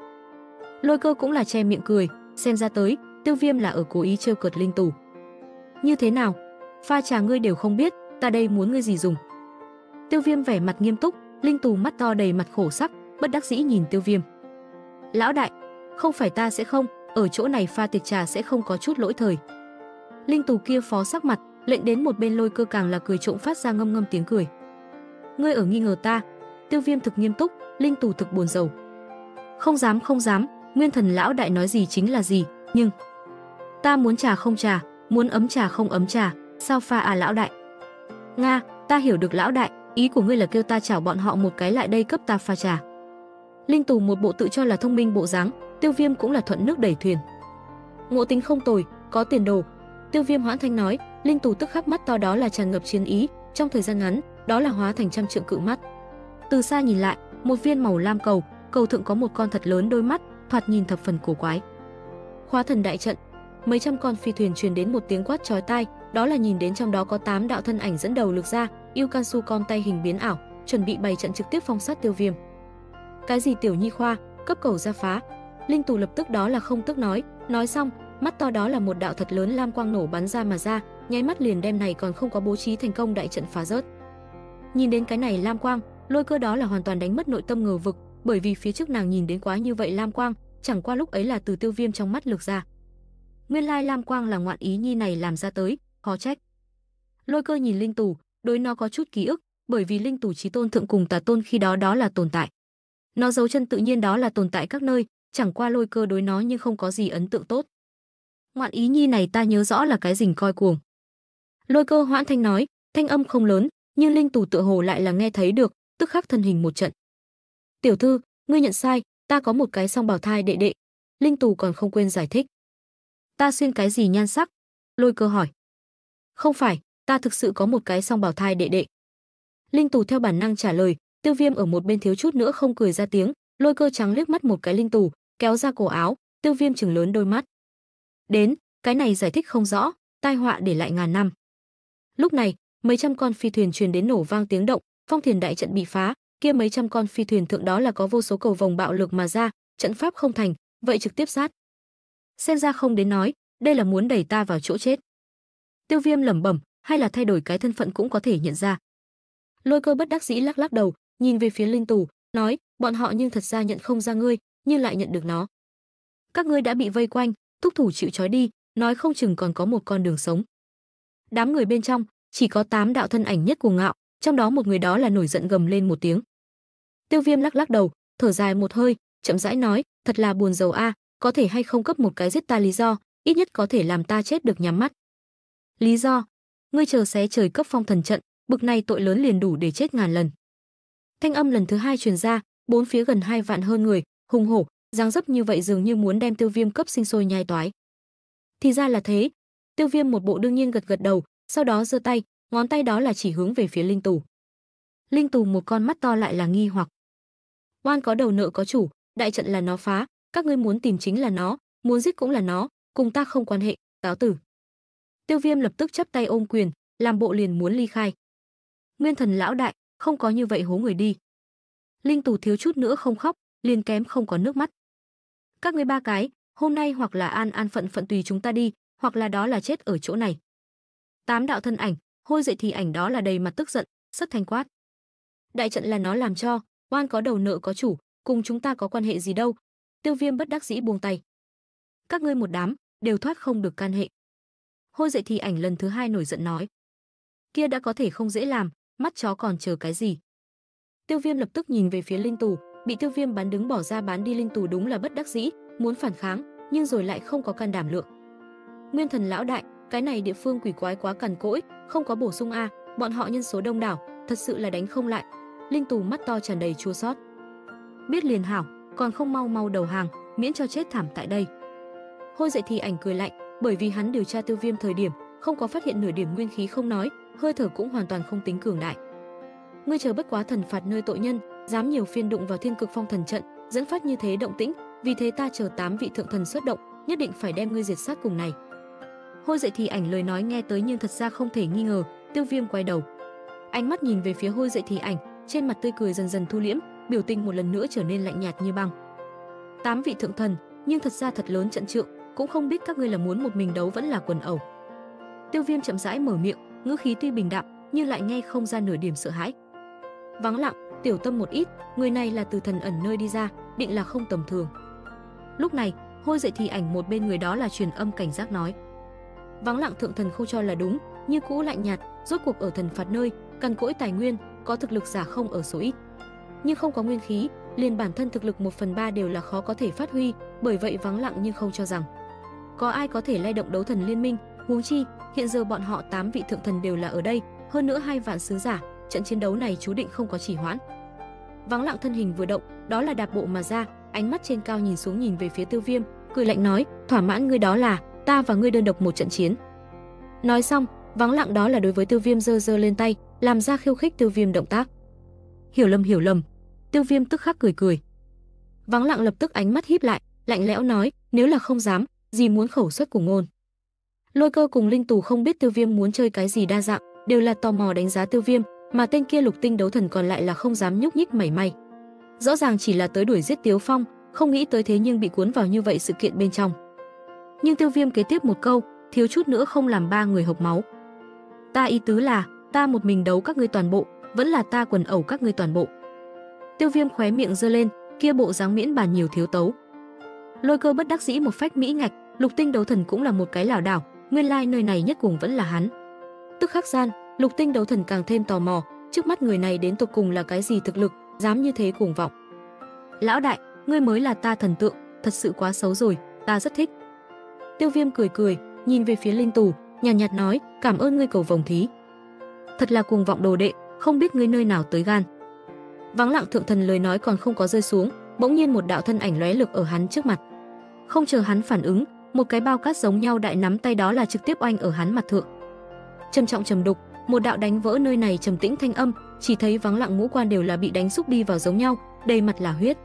Lôi Cơ cũng là che miệng cười, xem ra tới, Tiêu Viêm là ở cố ý trêu cợt Linh Tù. Như thế nào? Pha trà ngươi đều không biết, ta đây muốn ngươi gì dùng? Tiêu Viêm vẻ mặt nghiêm túc, Linh Tù mắt to đầy mặt khổ sắc, bất đắc dĩ nhìn Tiêu Viêm. Lão đại, không phải ta sẽ không, ở chỗ này pha tiệc trà sẽ không có chút lỗi thời. Linh Tù kia phó sắc mặt, lệnh đến một bên Lôi Cơ càng là cười trộm phát ra ngâm ngâm tiếng cười. Ngươi ở nghi ngờ ta? Tiêu Viêm thực nghiêm túc, Linh Tù thực buồn rầu. Không dám không dám, nguyên thần lão đại nói gì chính là gì, nhưng ta muốn trà không trà, muốn ấm trà không ấm trà, sao pha à lão đại? Nga, ta hiểu được lão đại, ý của ngươi là kêu ta chảo bọn họ một cái lại đây cấp ta pha trà. Linh Tù một bộ tự cho là thông minh bộ dáng, Tiêu Viêm cũng là thuận nước đẩy thuyền. Ngộ tính không tồi, có tiền đồ. Tiêu Viêm hoãn thanh nói, Linh Tù tức khắc mắt to đó là tràn ngập chiến ý, trong thời gian ngắn, đó là hóa thành trăm trượng cự mắt. Từ xa nhìn lại, một viên màu lam cầu, cầu thượng có một con thật lớn đôi mắt, thoạt nhìn thập phần cổ quái. Khóa thần đại trận, mấy trăm con phi thuyền truyền đến một tiếng quát chói tai, đó là nhìn đến trong đó có 8 đạo thân ảnh dẫn đầu lược ra, yêu can su con tay hình biến ảo, chuẩn bị bày trận trực tiếp phong sát Tiêu Viêm. Cái gì tiểu nhi khoa, cấp cầu ra phá. Linh Tù lập tức đó là không tức nói xong, mắt to đó là một đạo thật lớn lam quang nổ bắn ra mà ra, nháy mắt liền đem này còn không có bố trí thành công đại trận phá rớt. Nhìn đến cái này lam quang, Lôi Cơ đó là hoàn toàn đánh mất nội tâm ngờ vực, bởi vì phía trước nàng nhìn đến quá như vậy lam quang, chẳng qua lúc ấy là từ Tiêu Viêm trong mắt lược ra. Nguyên lai lam quang là ngoạn ý nhi này làm ra tới, khó trách. Lôi Cơ nhìn Linh Tù, đối nó có chút ký ức, bởi vì Linh Tù chí tôn thượng cùng tà tôn khi đó đó là tồn tại. Nó dấu chân tự nhiên đó là tồn tại các nơi, chẳng qua Lôi Cơ đối nó nhưng không có gì ấn tượng tốt. Ngoạn ý nhi này ta nhớ rõ là cái rình coi cuồng. Lôi Cơ hoãn thanh nói, thanh âm không lớn, nhưng Linh Tù tựa hồ lại là nghe thấy được, tức khắc thân hình một trận. Tiểu thư, ngươi nhận sai, ta có một cái song bảo thai đệ đệ. Linh Tù còn không quên giải thích. Ta xuyên cái gì nhan sắc? Lôi Cơ hỏi. Không phải, ta thực sự có một cái song bảo thai đệ đệ. Linh Tù theo bản năng trả lời. Tiêu Viêm ở một bên thiếu chút nữa không cười ra tiếng. Lôi Cơ trắng liếc mắt một cái Linh Tù, kéo ra cổ áo. Tiêu Viêm chừng lớn đôi mắt. Đến, cái này giải thích không rõ, tai họa để lại ngàn năm. Lúc này, mấy trăm con phi thuyền truyền đến nổ vang tiếng động, phong thiền đại trận bị phá, kia mấy trăm con phi thuyền thượng đó là có vô số cầu vòng bạo lực mà ra, trận pháp không thành, vậy trực tiếp sát. Xem ra không đến nói, đây là muốn đẩy ta vào chỗ chết. Tiêu Viêm lẩm bẩm, hay là thay đổi cái thân phận cũng có thể nhận ra. Lôi Cơ bất đắc dĩ lắc lắc đầu, nhìn về phía Linh Tù, nói, bọn họ nhưng thật ra nhận không ra ngươi, nhưng lại nhận được nó. Các ngươi đã bị vây quanh, thúc thủ chịu trói đi, nói không chừng còn có một con đường sống. Đám người bên trong, chỉ có 8 đạo thân ảnh nhất cuồng ngạo, trong đó một người đó là nổi giận gầm lên một tiếng. Tiêu Viêm lắc lắc đầu, thở dài một hơi, chậm rãi nói, thật là buồn rầu a, có thể hay không cấp một cái giết ta lý do, ít nhất có thể làm ta chết được nhắm mắt. Lý do? Ngươi chờ xé trời cấp phong thần trận, bực này tội lớn liền đủ để chết ngàn lần. Thanh âm lần thứ hai truyền ra, bốn phía gần 2 vạn hơn người, hùng hổ, dáng dấp như vậy dường như muốn đem Tiêu Viêm cấp sinh sôi nhai toái. Thì ra là thế. Tiêu Viêm một bộ đương nhiên gật gật đầu, sau đó giơ tay, ngón tay đó là chỉ hướng về phía Linh Tù. Linh Tù một con mắt to lại là nghi hoặc. Oan có đầu nợ có chủ, đại trận là nó phá, các ngươi muốn tìm chính là nó, muốn giết cũng là nó, cùng ta không quan hệ, cáo tử. Tiêu Viêm lập tức chắp tay ôm quyền, làm bộ liền muốn ly khai. Nguyên thần lão đại, không có như vậy hố người đi. Linh Tù thiếu chút nữa không khóc, liền kém không có nước mắt. Các ngươi ba cái, hôm nay hoặc là an an phận phận tùy chúng ta đi, hoặc là đó là chết ở chỗ này. Tám đạo thân ảnh, Hôi Dậy Thì ảnh đó là đầy mặt tức giận, rất thanh quát. Đại trận là nó làm cho, oan có đầu nợ có chủ, cùng chúng ta có quan hệ gì đâu. Tiêu Viêm bất đắc dĩ buông tay. Các ngươi một đám, đều thoát không được can hệ. Hôi Dậy Thì ảnh lần thứ hai nổi giận nói. Kia đã có thể không dễ làm, mắt chó còn chờ cái gì. Tiêu Viêm lập tức nhìn về phía Linh Tù, bị Tiêu Viêm bán đứng bỏ ra bán đi. Linh Tù đúng là bất đắc dĩ, muốn phản kháng, nhưng rồi lại không có can đảm lượng. Nguyên Thần lão đại, cái này địa phương quỷ quái quá cằn cỗi, không có bổ sung a, bọn họ nhân số đông đảo, thật sự là đánh không lại. Linh Tù mắt to tràn đầy chua xót. Biết liền hảo, còn không mau mau đầu hàng, miễn cho chết thảm tại đây. Hôi Dậy Thì ảnh cười lạnh, bởi vì hắn điều tra Tiêu Viêm thời điểm, không có phát hiện nửa điểm nguyên khí không nói, hơi thở cũng hoàn toàn không tính cường đại. Ngươi chờ bất quá thần phạt nơi tội nhân, dám nhiều phiên đụng vào Thiên Cực Phong thần trận, dẫn phát như thế động tĩnh, vì thế ta chờ 8 vị thượng thần xuất động, nhất định phải đem ngươi diệt sát cùng này. Hôi Dậy Thì ảnh lời nói nghe tới nhưng thật ra không thể nghi ngờ. Tiêu Viêm quay đầu, ánh mắt nhìn về phía Hôi Dậy Thì ảnh, trên mặt tươi cười dần dần thu liễm, biểu tình một lần nữa trở nên lạnh nhạt như băng. 8 vị thượng thần, nhưng thật ra thật lớn trận trượng, cũng không biết các ngươi là muốn một mình đấu vẫn là quần ẩu. Tiêu Viêm chậm rãi mở miệng, ngữ khí tuy bình đạm, nhưng lại nghe không ra nửa điểm sợ hãi. Vắng Lặng, tiểu tâm một ít, người này là từ thần ẩn nơi đi ra, định là không tầm thường. Lúc này, Hôi Dậy Thì ảnh một bên người đó là truyền âm cảnh giác nói. Vắng Lặng thượng thần không cho là đúng, như cũ lạnh nhạt, rốt cuộc ở thần phạt nơi, cằn cỗi tài nguyên, có thực lực giả không ở số ít. Nhưng không có nguyên khí, liền bản thân thực lực 1/3 đều là khó có thể phát huy, bởi vậy Vắng Lặng nhưng không cho rằng có ai có thể lay động đấu thần liên minh, huống chi, hiện giờ bọn họ 8 vị thượng thần đều là ở đây, hơn nữa 2 vạn sứ giả, trận chiến đấu này chú định không có trì hoãn. Vắng Lặng thân hình vừa động, đó là đạp bộ mà ra, ánh mắt trên cao nhìn xuống nhìn về phía Tiêu Viêm, cười lạnh nói, thỏa mãn ngươi đó là, ta và ngươi đơn độc một trận chiến. Nói xong, Vắng Lặng đó là đối với Tiêu Viêm giơ lên tay, làm ra khiêu khích Tiêu Viêm động tác. Hiểu lầm, Tiêu Viêm tức khắc cười cười. Vắng Lặng lập tức ánh mắt híp lại, lạnh lẽo nói, nếu là không dám, gì muốn khẩu xuất cùng ngôn. Lôi Cơ cùng Linh Tù không biết Tiêu Viêm muốn chơi cái gì đa dạng, đều là tò mò đánh giá Tiêu Viêm, mà tên kia lục tinh đấu thần còn lại là không dám nhúc nhích mảy may. Rõ ràng chỉ là tới đuổi giết Tiêu Phong, không nghĩ tới thế nhưng bị cuốn vào như vậy sự kiện bên trong. Nhưng Tiêu Viêm kế tiếp một câu, thiếu chút nữa không làm ba người hộc máu. Ta ý tứ là, ta một mình đấu các ngươi toàn bộ, vẫn là ta quần ẩu các ngươi toàn bộ. Tiêu Viêm khóe miệng giơ lên, kia bộ dáng miễn bàn nhiều thiếu tấu. Lôi Cơ bất đắc dĩ một phách mỹ ngạch, lục tinh đấu thần cũng là một cái lảo đảo, nguyên lai nơi này nhất cùng vẫn là hắn. Tức khắc gian, lục tinh đấu thần càng thêm tò mò, trước mắt người này đến tột cùng là cái gì thực lực, dám như thế cuồng vọng. Lão đại, ngươi mới là ta thần tượng, thật sự quá xấu rồi, ta rất thích. Tiêu Viêm cười cười, nhìn về phía Linh Tù, nhàn nhạt nói, cảm ơn ngươi cầu vồng thí. Thật là cuồng vọng đồ đệ, không biết ngươi nơi nào tới gan. Vắng Lặng thượng thần lời nói còn không có rơi xuống, bỗng nhiên một đạo thân ảnh lóe lực ở hắn trước mặt. Không chờ hắn phản ứng, một cái bao cát giống nhau đại nắm tay đó là trực tiếp oanh ở hắn mặt thượng. Trầm trọng trầm đục, một đạo đánh vỡ nơi này trầm tĩnh thanh âm, chỉ thấy Vắng Lặng ngũ quan đều là bị đánh xúc đi vào giống nhau, đầy mặt là huyết.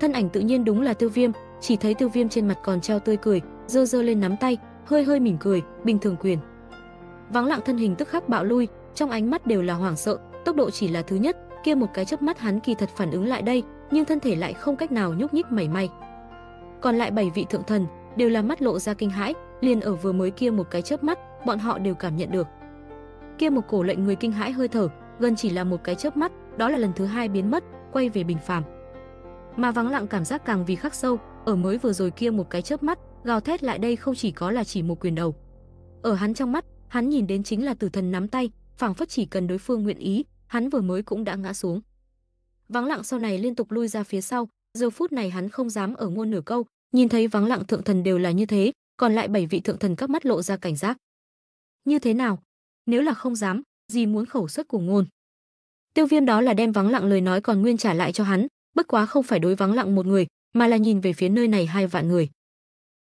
Thân ảnh tự nhiên đúng là Tiêu Viêm, chỉ thấy Tiêu Viêm trên mặt còn treo tươi cười, giơ lên nắm tay, hơi hơi mỉm cười, bình thường quyền. Vắng Lặng thân hình tức khắc bạo lui, trong ánh mắt đều là hoảng sợ, tốc độ chỉ là thứ nhất, kia một cái chớp mắt hắn kỳ thật phản ứng lại đây, nhưng thân thể lại không cách nào nhúc nhích mảy may. Còn lại 7 vị thượng thần đều là mắt lộ ra kinh hãi, liền ở vừa mới kia một cái chớp mắt, bọn họ đều cảm nhận được. Kia một cổ lệnh người kinh hãi hơi thở, gần chỉ là một cái chớp mắt, đó là lần thứ hai biến mất, quay về bình phàm. Mà Vắng Lặng cảm giác càng vì khắc sâu, ở mới vừa rồi kia một cái chớp mắt, gào thét lại đây không chỉ có là chỉ một quyền đầu. Ở hắn trong mắt, hắn nhìn đến chính là tử thần nắm tay, phảng phất chỉ cần đối phương nguyện ý, hắn vừa mới cũng đã ngã xuống. Vắng Lặng sau này liên tục lui ra phía sau, giờ phút này hắn không dám ở ngôn nửa câu, nhìn thấy Vắng Lặng thượng thần đều là như thế, còn lại 7 vị thượng thần các mắt lộ ra cảnh giác. Như thế nào? Nếu là không dám, gì muốn khẩu xuất của ngôn. Tiêu Viêm đó là đem Vắng Lặng lời nói còn nguyên trả lại cho hắn, bất quá không phải đối Vắng Lặng một người, mà là nhìn về phía nơi này 2 vạn người.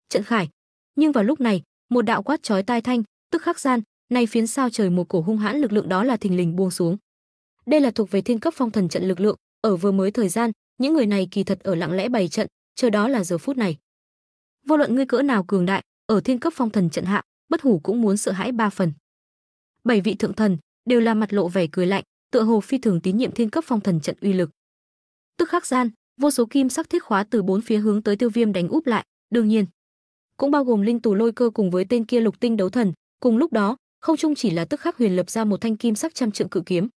Trận khải. Nhưng vào lúc này, một đạo quát chói tai thanh, tức khắc gian, này phiến sao trời một cổ hung hãn lực lượng đó là thình lình buông xuống. Đây là thuộc về Thiên Cấp Phong thần trận lực lượng, ở vừa mới thời gian, những người này kỳ thật ở lặng lẽ bày trận, chờ đó là giờ phút này. Vô luận ngươi cỡ nào cường đại, ở Thiên Cấp Phong thần trận hạ, bất hủ cũng muốn sợ hãi 3 phần. 7 vị thượng thần đều là mặt lộ vẻ cười lạnh, tựa hồ phi thường tín nhiệm Thiên Cấp Phong thần trận uy lực. Tức khắc gian, vô số kim sắc thiết khóa từ bốn phía hướng tới Tiêu Viêm đánh úp lại, đương nhiên cũng bao gồm Linh Tù, Lôi Cơ cùng với tên kia lục tinh đấu thần. Cùng lúc đó, không trung chỉ là tức khắc huyền lập ra một thanh kim sắc trăm trượng cự kiếm.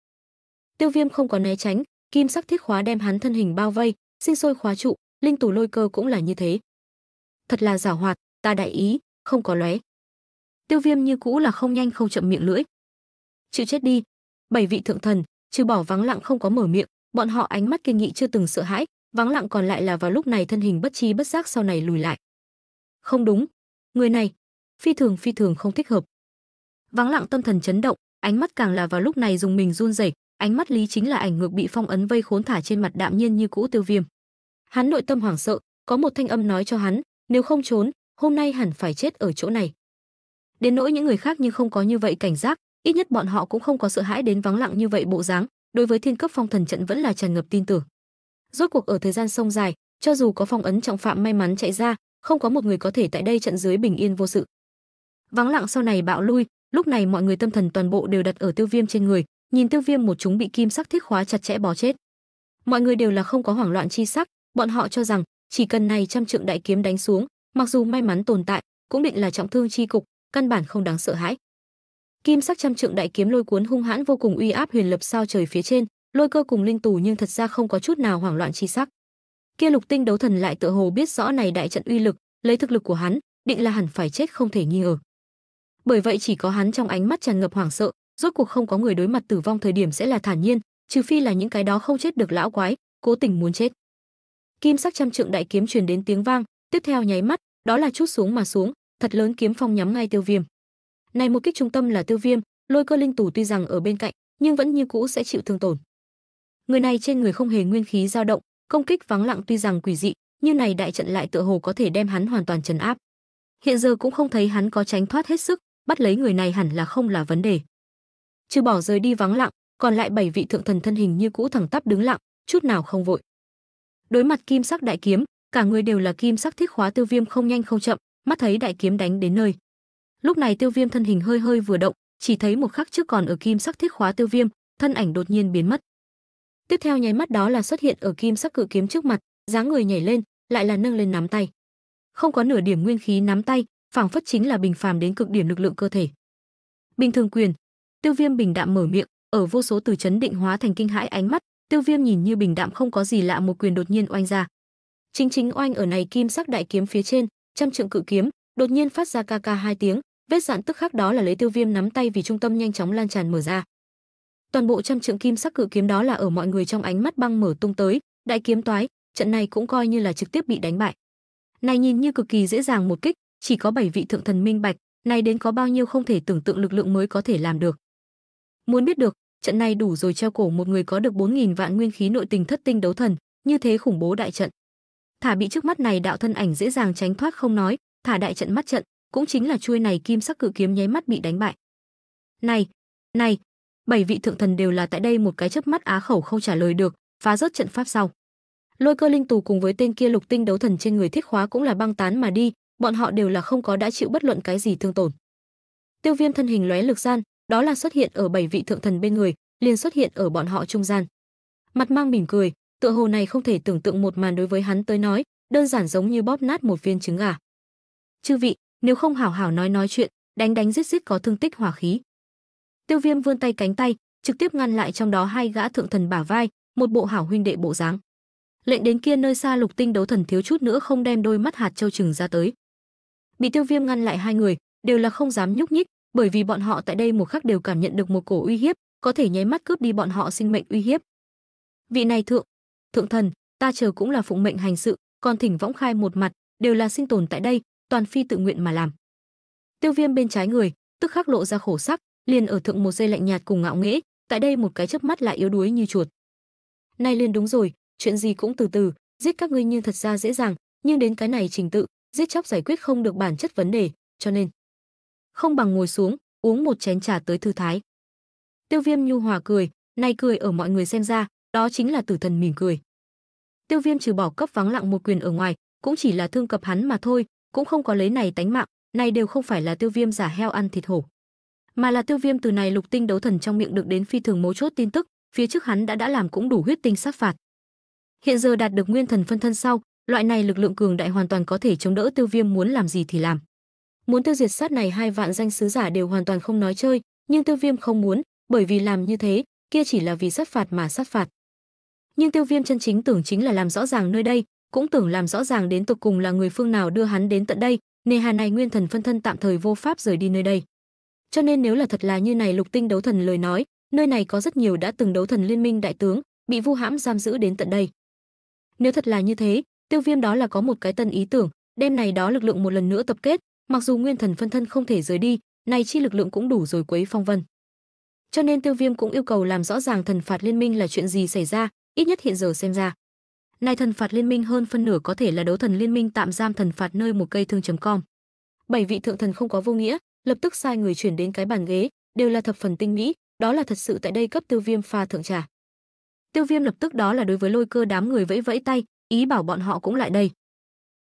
Tiêu Viêm không có né tránh, kim sắc thiết khóa đem hắn thân hình bao vây, sinh sôi khóa trụ, Linh Tù, Lôi Cơ cũng là như thế. Thật là giảo hoạt, ta đại ý, không có lóe. Tiêu Viêm như cũ là không nhanh không chậm miệng lưỡi. Chịu chết đi. Bảy vị thượng thần, trừ bỏ Vắng Lặng không có mở miệng, bọn họ ánh mắt kiên nghị chưa từng sợ hãi, Vắng Lặng còn lại là vào lúc này thân hình bất chi bất giác sau này lùi lại. Không đúng, người này phi thường không thích hợp. Vắng Lặng tâm thần chấn động, ánh mắt càng là vào lúc này dùng mình run rẩy, ánh mắt lý chính là ảnh ngược bị phong ấn vây khốn thả trên mặt đạm nhiên như cũ Tiêu Viêm. Hắn nội tâm hoảng sợ, có một thanh âm nói cho hắn, nếu không trốn, hôm nay hẳn phải chết ở chỗ này. Đến nỗi những người khác nhưng không có như vậy cảnh giác, ít nhất bọn họ cũng không có sợ hãi đến Vắng Lặng như vậy bộ dáng, đối với thiên cấp phong thần trận vẫn là tràn ngập tin tưởng. Rốt cuộc ở thời gian sông dài, cho dù có phong ấn trọng phạm may mắn chạy ra, không có một người có thể tại đây trận dưới bình yên vô sự. Vắng Lặng sau này bạo lui, lúc này mọi người tâm thần toàn bộ đều đặt ở Tiêu Viêm trên người, nhìn Tiêu Viêm một chúng bị kim sắc thiết khóa chặt chẽ bó chết. Mọi người đều là không có hoảng loạn chi sắc, bọn họ cho rằng chỉ cần này trăm trượng đại kiếm đánh xuống, mặc dù may mắn tồn tại, cũng định là trọng thương chi cục, căn bản không đáng sợ hãi. Kim sắc trăm trượng đại kiếm lôi cuốn hung hãn vô cùng uy áp huyền lập sao trời phía trên, Lôi Cơ cùng Linh Tù nhưng thật ra không có chút nào hoảng loạn chi sắc. Kia lục tinh đấu thần lại tựa hồ biết rõ này đại trận uy lực, lấy thực lực của hắn, định là hẳn phải chết không thể nghi ngờ. Bởi vậy chỉ có hắn trong ánh mắt tràn ngập hoảng sợ, rốt cuộc không có người đối mặt tử vong thời điểm sẽ là thản nhiên, trừ phi là những cái đó không chết được lão quái, cố tình muốn chết. Kim sắc trăm trượng đại kiếm truyền đến tiếng vang, tiếp theo nháy mắt, đó là chút xuống mà xuống, thật lớn kiếm phong nhắm ngay Tiêu Viêm. Này một kích trung tâm là Tiêu Viêm, Lôi Cơ, Linh Tù tuy rằng ở bên cạnh, nhưng vẫn như cũ sẽ chịu thương tổn. Người này trên người không hề nguyên khí dao động, công kích Vắng Lặng tuy rằng quỷ dị, nhưng này đại trận lại tựa hồ có thể đem hắn hoàn toàn trấn áp. Hiện giờ cũng không thấy hắn có tránh thoát hết sức, bắt lấy người này hẳn là không là vấn đề. Trừ bỏ rời đi Vắng Lặng, còn lại bảy vị thượng thần thân hình như cũ thẳng tắp đứng lặng, chút nào không vội. Đối mặt kim sắc đại kiếm, cả người đều là kim sắc thiết khóa, Tiêu Viêm không nhanh không chậm, mắt thấy đại kiếm đánh đến nơi. Lúc này Tiêu Viêm thân hình hơi hơi vừa động, chỉ thấy một khắc trước còn ở kim sắc thiết khóa Tiêu Viêm, thân ảnh đột nhiên biến mất. Tiếp theo nháy mắt đó là xuất hiện ở kim sắc cự kiếm trước mặt, dáng người nhảy lên, lại là nâng lên nắm tay. Không có nửa điểm nguyên khí nắm tay, phảng phất chính là bình phàm đến cực điểm lực lượng cơ thể. Bình thường quyền, Tiêu Viêm bình đạm mở miệng, ở vô số từ chấn định hóa thành kinh hãi ánh mắt, Tiêu Viêm nhìn như bình đạm không có gì lạ một quyền đột nhiên oanh ra. Chính oanh ở này kim sắc đại kiếm phía trên, trăm trượng cự kiếm đột nhiên phát ra ca ca hai tiếng, vết dạn tức khắc đó là lấy Tiêu Viêm nắm tay vì trung tâm nhanh chóng lan tràn mở ra. Toàn bộ trăm trượng kim sắc cự kiếm đó là ở mọi người trong ánh mắt băng mở tung tới, đại kiếm toái, trận này cũng coi như là trực tiếp bị đánh bại. Này nhìn như cực kỳ dễ dàng một kích, chỉ có bảy vị thượng thần minh bạch, này đến có bao nhiêu không thể tưởng tượng lực lượng mới có thể làm được. Muốn biết được, trận này đủ rồi treo cổ một người có được 4000 vạn nguyên khí nội tình thất tinh đấu thần, như thế khủng bố đại trận. Thả bị trước mắt này đạo thân ảnh dễ dàng tránh thoát không nói, thả đại trận mắt trận, cũng chính là chuôi này kim sắc cự kiếm nháy mắt bị đánh bại. Này, bảy vị thượng thần đều là tại đây một cái chớp mắt á khẩu không trả lời được, phá rớt trận pháp sau. Lôi Cơ, Linh Tù cùng với tên kia lục tinh đấu thần trên người thiết khóa cũng là băng tán mà đi, bọn họ đều là không có đã chịu bất luận cái gì thương tổn. Tiêu Viêm thân hình lóe lực gian, đó là xuất hiện ở bảy vị thượng thần bên người, liền xuất hiện ở bọn họ trung gian. Mặt mang mỉm cười, tựa hồ này không thể tưởng tượng một màn đối với hắn tới nói, đơn giản giống như bóp nát một viên trứng gà. Chư vị, nếu không hảo hảo nói chuyện, đánh giết có thương tích hỏa khí. Tiêu Viêm vươn tay cánh tay, trực tiếp ngăn lại trong đó hai gã thượng thần bả vai, một bộ hảo huynh đệ bộ dáng. Lệnh đến kia nơi xa lục tinh đấu thần thiếu chút nữa không đem đôi mắt hạt châu trừng ra tới. Bị Tiêu Viêm ngăn lại hai người, đều là không dám nhúc nhích, bởi vì bọn họ tại đây một khắc đều cảm nhận được một cổ uy hiếp, có thể nháy mắt cướp đi bọn họ sinh mệnh uy hiếp. Vị này thượng thần, ta chờ cũng là phụng mệnh hành sự, còn thỉnh võng khai một mặt, đều là sinh tồn tại đây, toàn phi tự nguyện mà làm. Tiêu Viêm bên trái người, tức khắc lộ ra khổ sắc, liền ở thượng một giây lạnh nhạt cùng ngạo nghễ, tại đây một cái chớp mắt lại yếu đuối như chuột. Nay liền đúng rồi, chuyện gì cũng từ từ, giết các ngươi nhưng thật ra dễ dàng, nhưng đến cái này trình tự, giết chóc giải quyết không được bản chất vấn đề, cho nên không bằng ngồi xuống, uống một chén trà tới thư thái. Tiêu Viêm nhu hòa cười, nay cười ở mọi người xem ra, đó chính là tử thần mỉm cười. Tiêu Viêm trừ bỏ cấp Vắng Lặng một quyền ở ngoài, cũng chỉ là thương cập hắn mà thôi, cũng không có lấy này tánh mạng, này đều không phải là Tiêu Viêm giả heo ăn thịt hổ, mà là Tiêu Viêm từ này lục tinh đấu thần trong miệng được đến phi thường mấu chốt tin tức, phía trước hắn đã làm cũng đủ huyết tinh sát phạt. Hiện giờ đạt được nguyên thần phân thân sau, loại này lực lượng cường đại hoàn toàn có thể chống đỡ Tiêu Viêm muốn làm gì thì làm. Muốn tiêu diệt sát này 2 vạn danh sứ giả đều hoàn toàn không nói chơi, nhưng Tiêu Viêm không muốn, bởi vì làm như thế, kia chỉ là vì sát phạt mà sát phạt. Nhưng Tiêu Viêm chân chính tưởng chính là làm rõ ràng nơi đây, cũng tưởng làm rõ ràng đến tột cùng là người phương nào đưa hắn đến tận đây, nề hà này nguyên thần phân thân tạm thời vô pháp rời đi nơi đây. Cho nên nếu là thật là như này lục tinh đấu thần lời nói, nơi này có rất nhiều đã từng đấu thần liên minh đại tướng bị vu hãm giam giữ đến tận đây. Nếu thật là như thế, Tiêu Viêm đó là có một cái tân ý tưởng, đem này đó lực lượng một lần nữa tập kết, mặc dù nguyên thần phân thân không thể rời đi, này chi lực lượng cũng đủ rồi quấy phong vân. Cho nên Tiêu Viêm cũng yêu cầu làm rõ ràng thần phạt liên minh là chuyện gì xảy ra, ít nhất hiện giờ xem ra. Này thần phạt liên minh hơn phân nửa có thể là đấu thần liên minh tạm giam thần phạt nơi một cây thương.com. 7 vị thượng thần không có vô nghĩa, lập tức sai người chuyển đến cái bàn ghế, đều là thập phần tinh mỹ, đó là thật sự tại đây cấp Tiêu Viêm pha thượng trà. Tiêu Viêm lập tức đó là đối với Lôi Cơ đám người vẫy vẫy tay, ý bảo bọn họ cũng lại đây.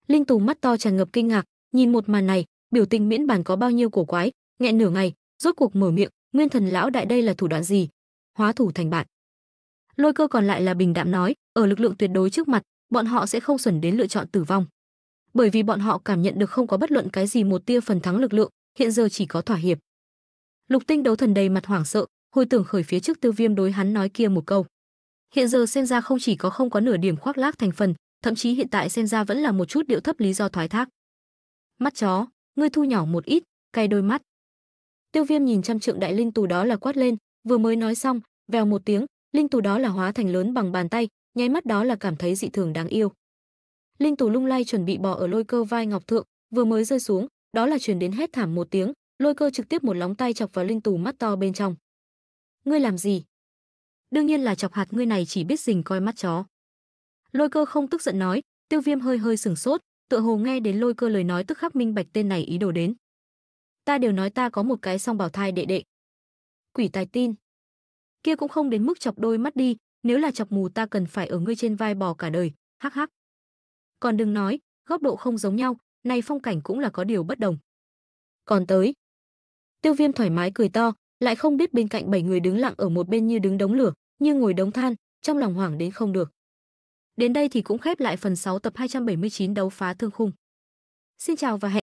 Linh Tù mắt to tràn ngập kinh ngạc, nhìn một màn này, biểu tình miễn bàn có bao nhiêu cổ quái, nghẹn nửa ngày, rốt cuộc mở miệng, "Nguyên thần lão đại đây là thủ đoạn gì? Hóa thủ thành bạn." Lôi Cơ còn lại là bình đạm nói, ở lực lượng tuyệt đối trước mặt, bọn họ sẽ không xuẩn đến lựa chọn tử vong. Bởi vì bọn họ cảm nhận được không có bất luận cái gì một tia phần thắng lực lượng, hiện giờ chỉ có thỏa hiệp. Lục tinh đấu thần đầy mặt hoảng sợ, hồi tưởng khởi phía trước Tiêu Viêm đối hắn nói kia một câu. Hiện giờ xem ra không chỉ có không có nửa điểm khoác lác thành phần, thậm chí hiện tại xem ra vẫn là một chút điệu thấp lý do thoái thác. "Mắt chó, ngươi thu nhỏ một ít, cay đôi mắt." Tiêu Viêm nhìn trăm trượng đại linh tù đó là quát lên, vừa mới nói xong, vèo một tiếng, linh tù đó là hóa thành lớn bằng bàn tay, nháy mắt đó là cảm thấy dị thường đáng yêu. Linh tù lung lay chuẩn bị bò ở Lôi Cơ vai ngọc thượng, vừa mới rơi xuống, đó là truyền đến hét thảm một tiếng, Lôi Cơ trực tiếp một lóng tay chọc vào linh tù mắt to bên trong. "Ngươi làm gì?" "Đương nhiên là chọc hạt ngươi này chỉ biết rình coi mắt chó." Lôi Cơ không tức giận nói. Tiêu Viêm hơi hơi sửng sốt, tựa hồ nghe đến Lôi Cơ lời nói tức khắc minh bạch tên này ý đồ đến. "Ta đều nói ta có một cái song bảo thai đệ đệ." "Quỷ tài tin." "Kia cũng không đến mức chọc đôi mắt đi, nếu là chọc mù ta cần phải ở ngươi trên vai bò cả đời, hắc hắc." "Còn đừng nói, góc độ không giống nhau, này phong cảnh cũng là có điều bất đồng." "Còn tới." Tiêu Viêm thoải mái cười to, lại không biết bên cạnh 7 người đứng lặng ở một bên như đứng đống lửa, như ngồi đống than, trong lòng hoảng đến không được. Đến đây thì cũng khép lại phần 6 tập 279 Đấu Phá Thương Khung. Xin chào và hẹn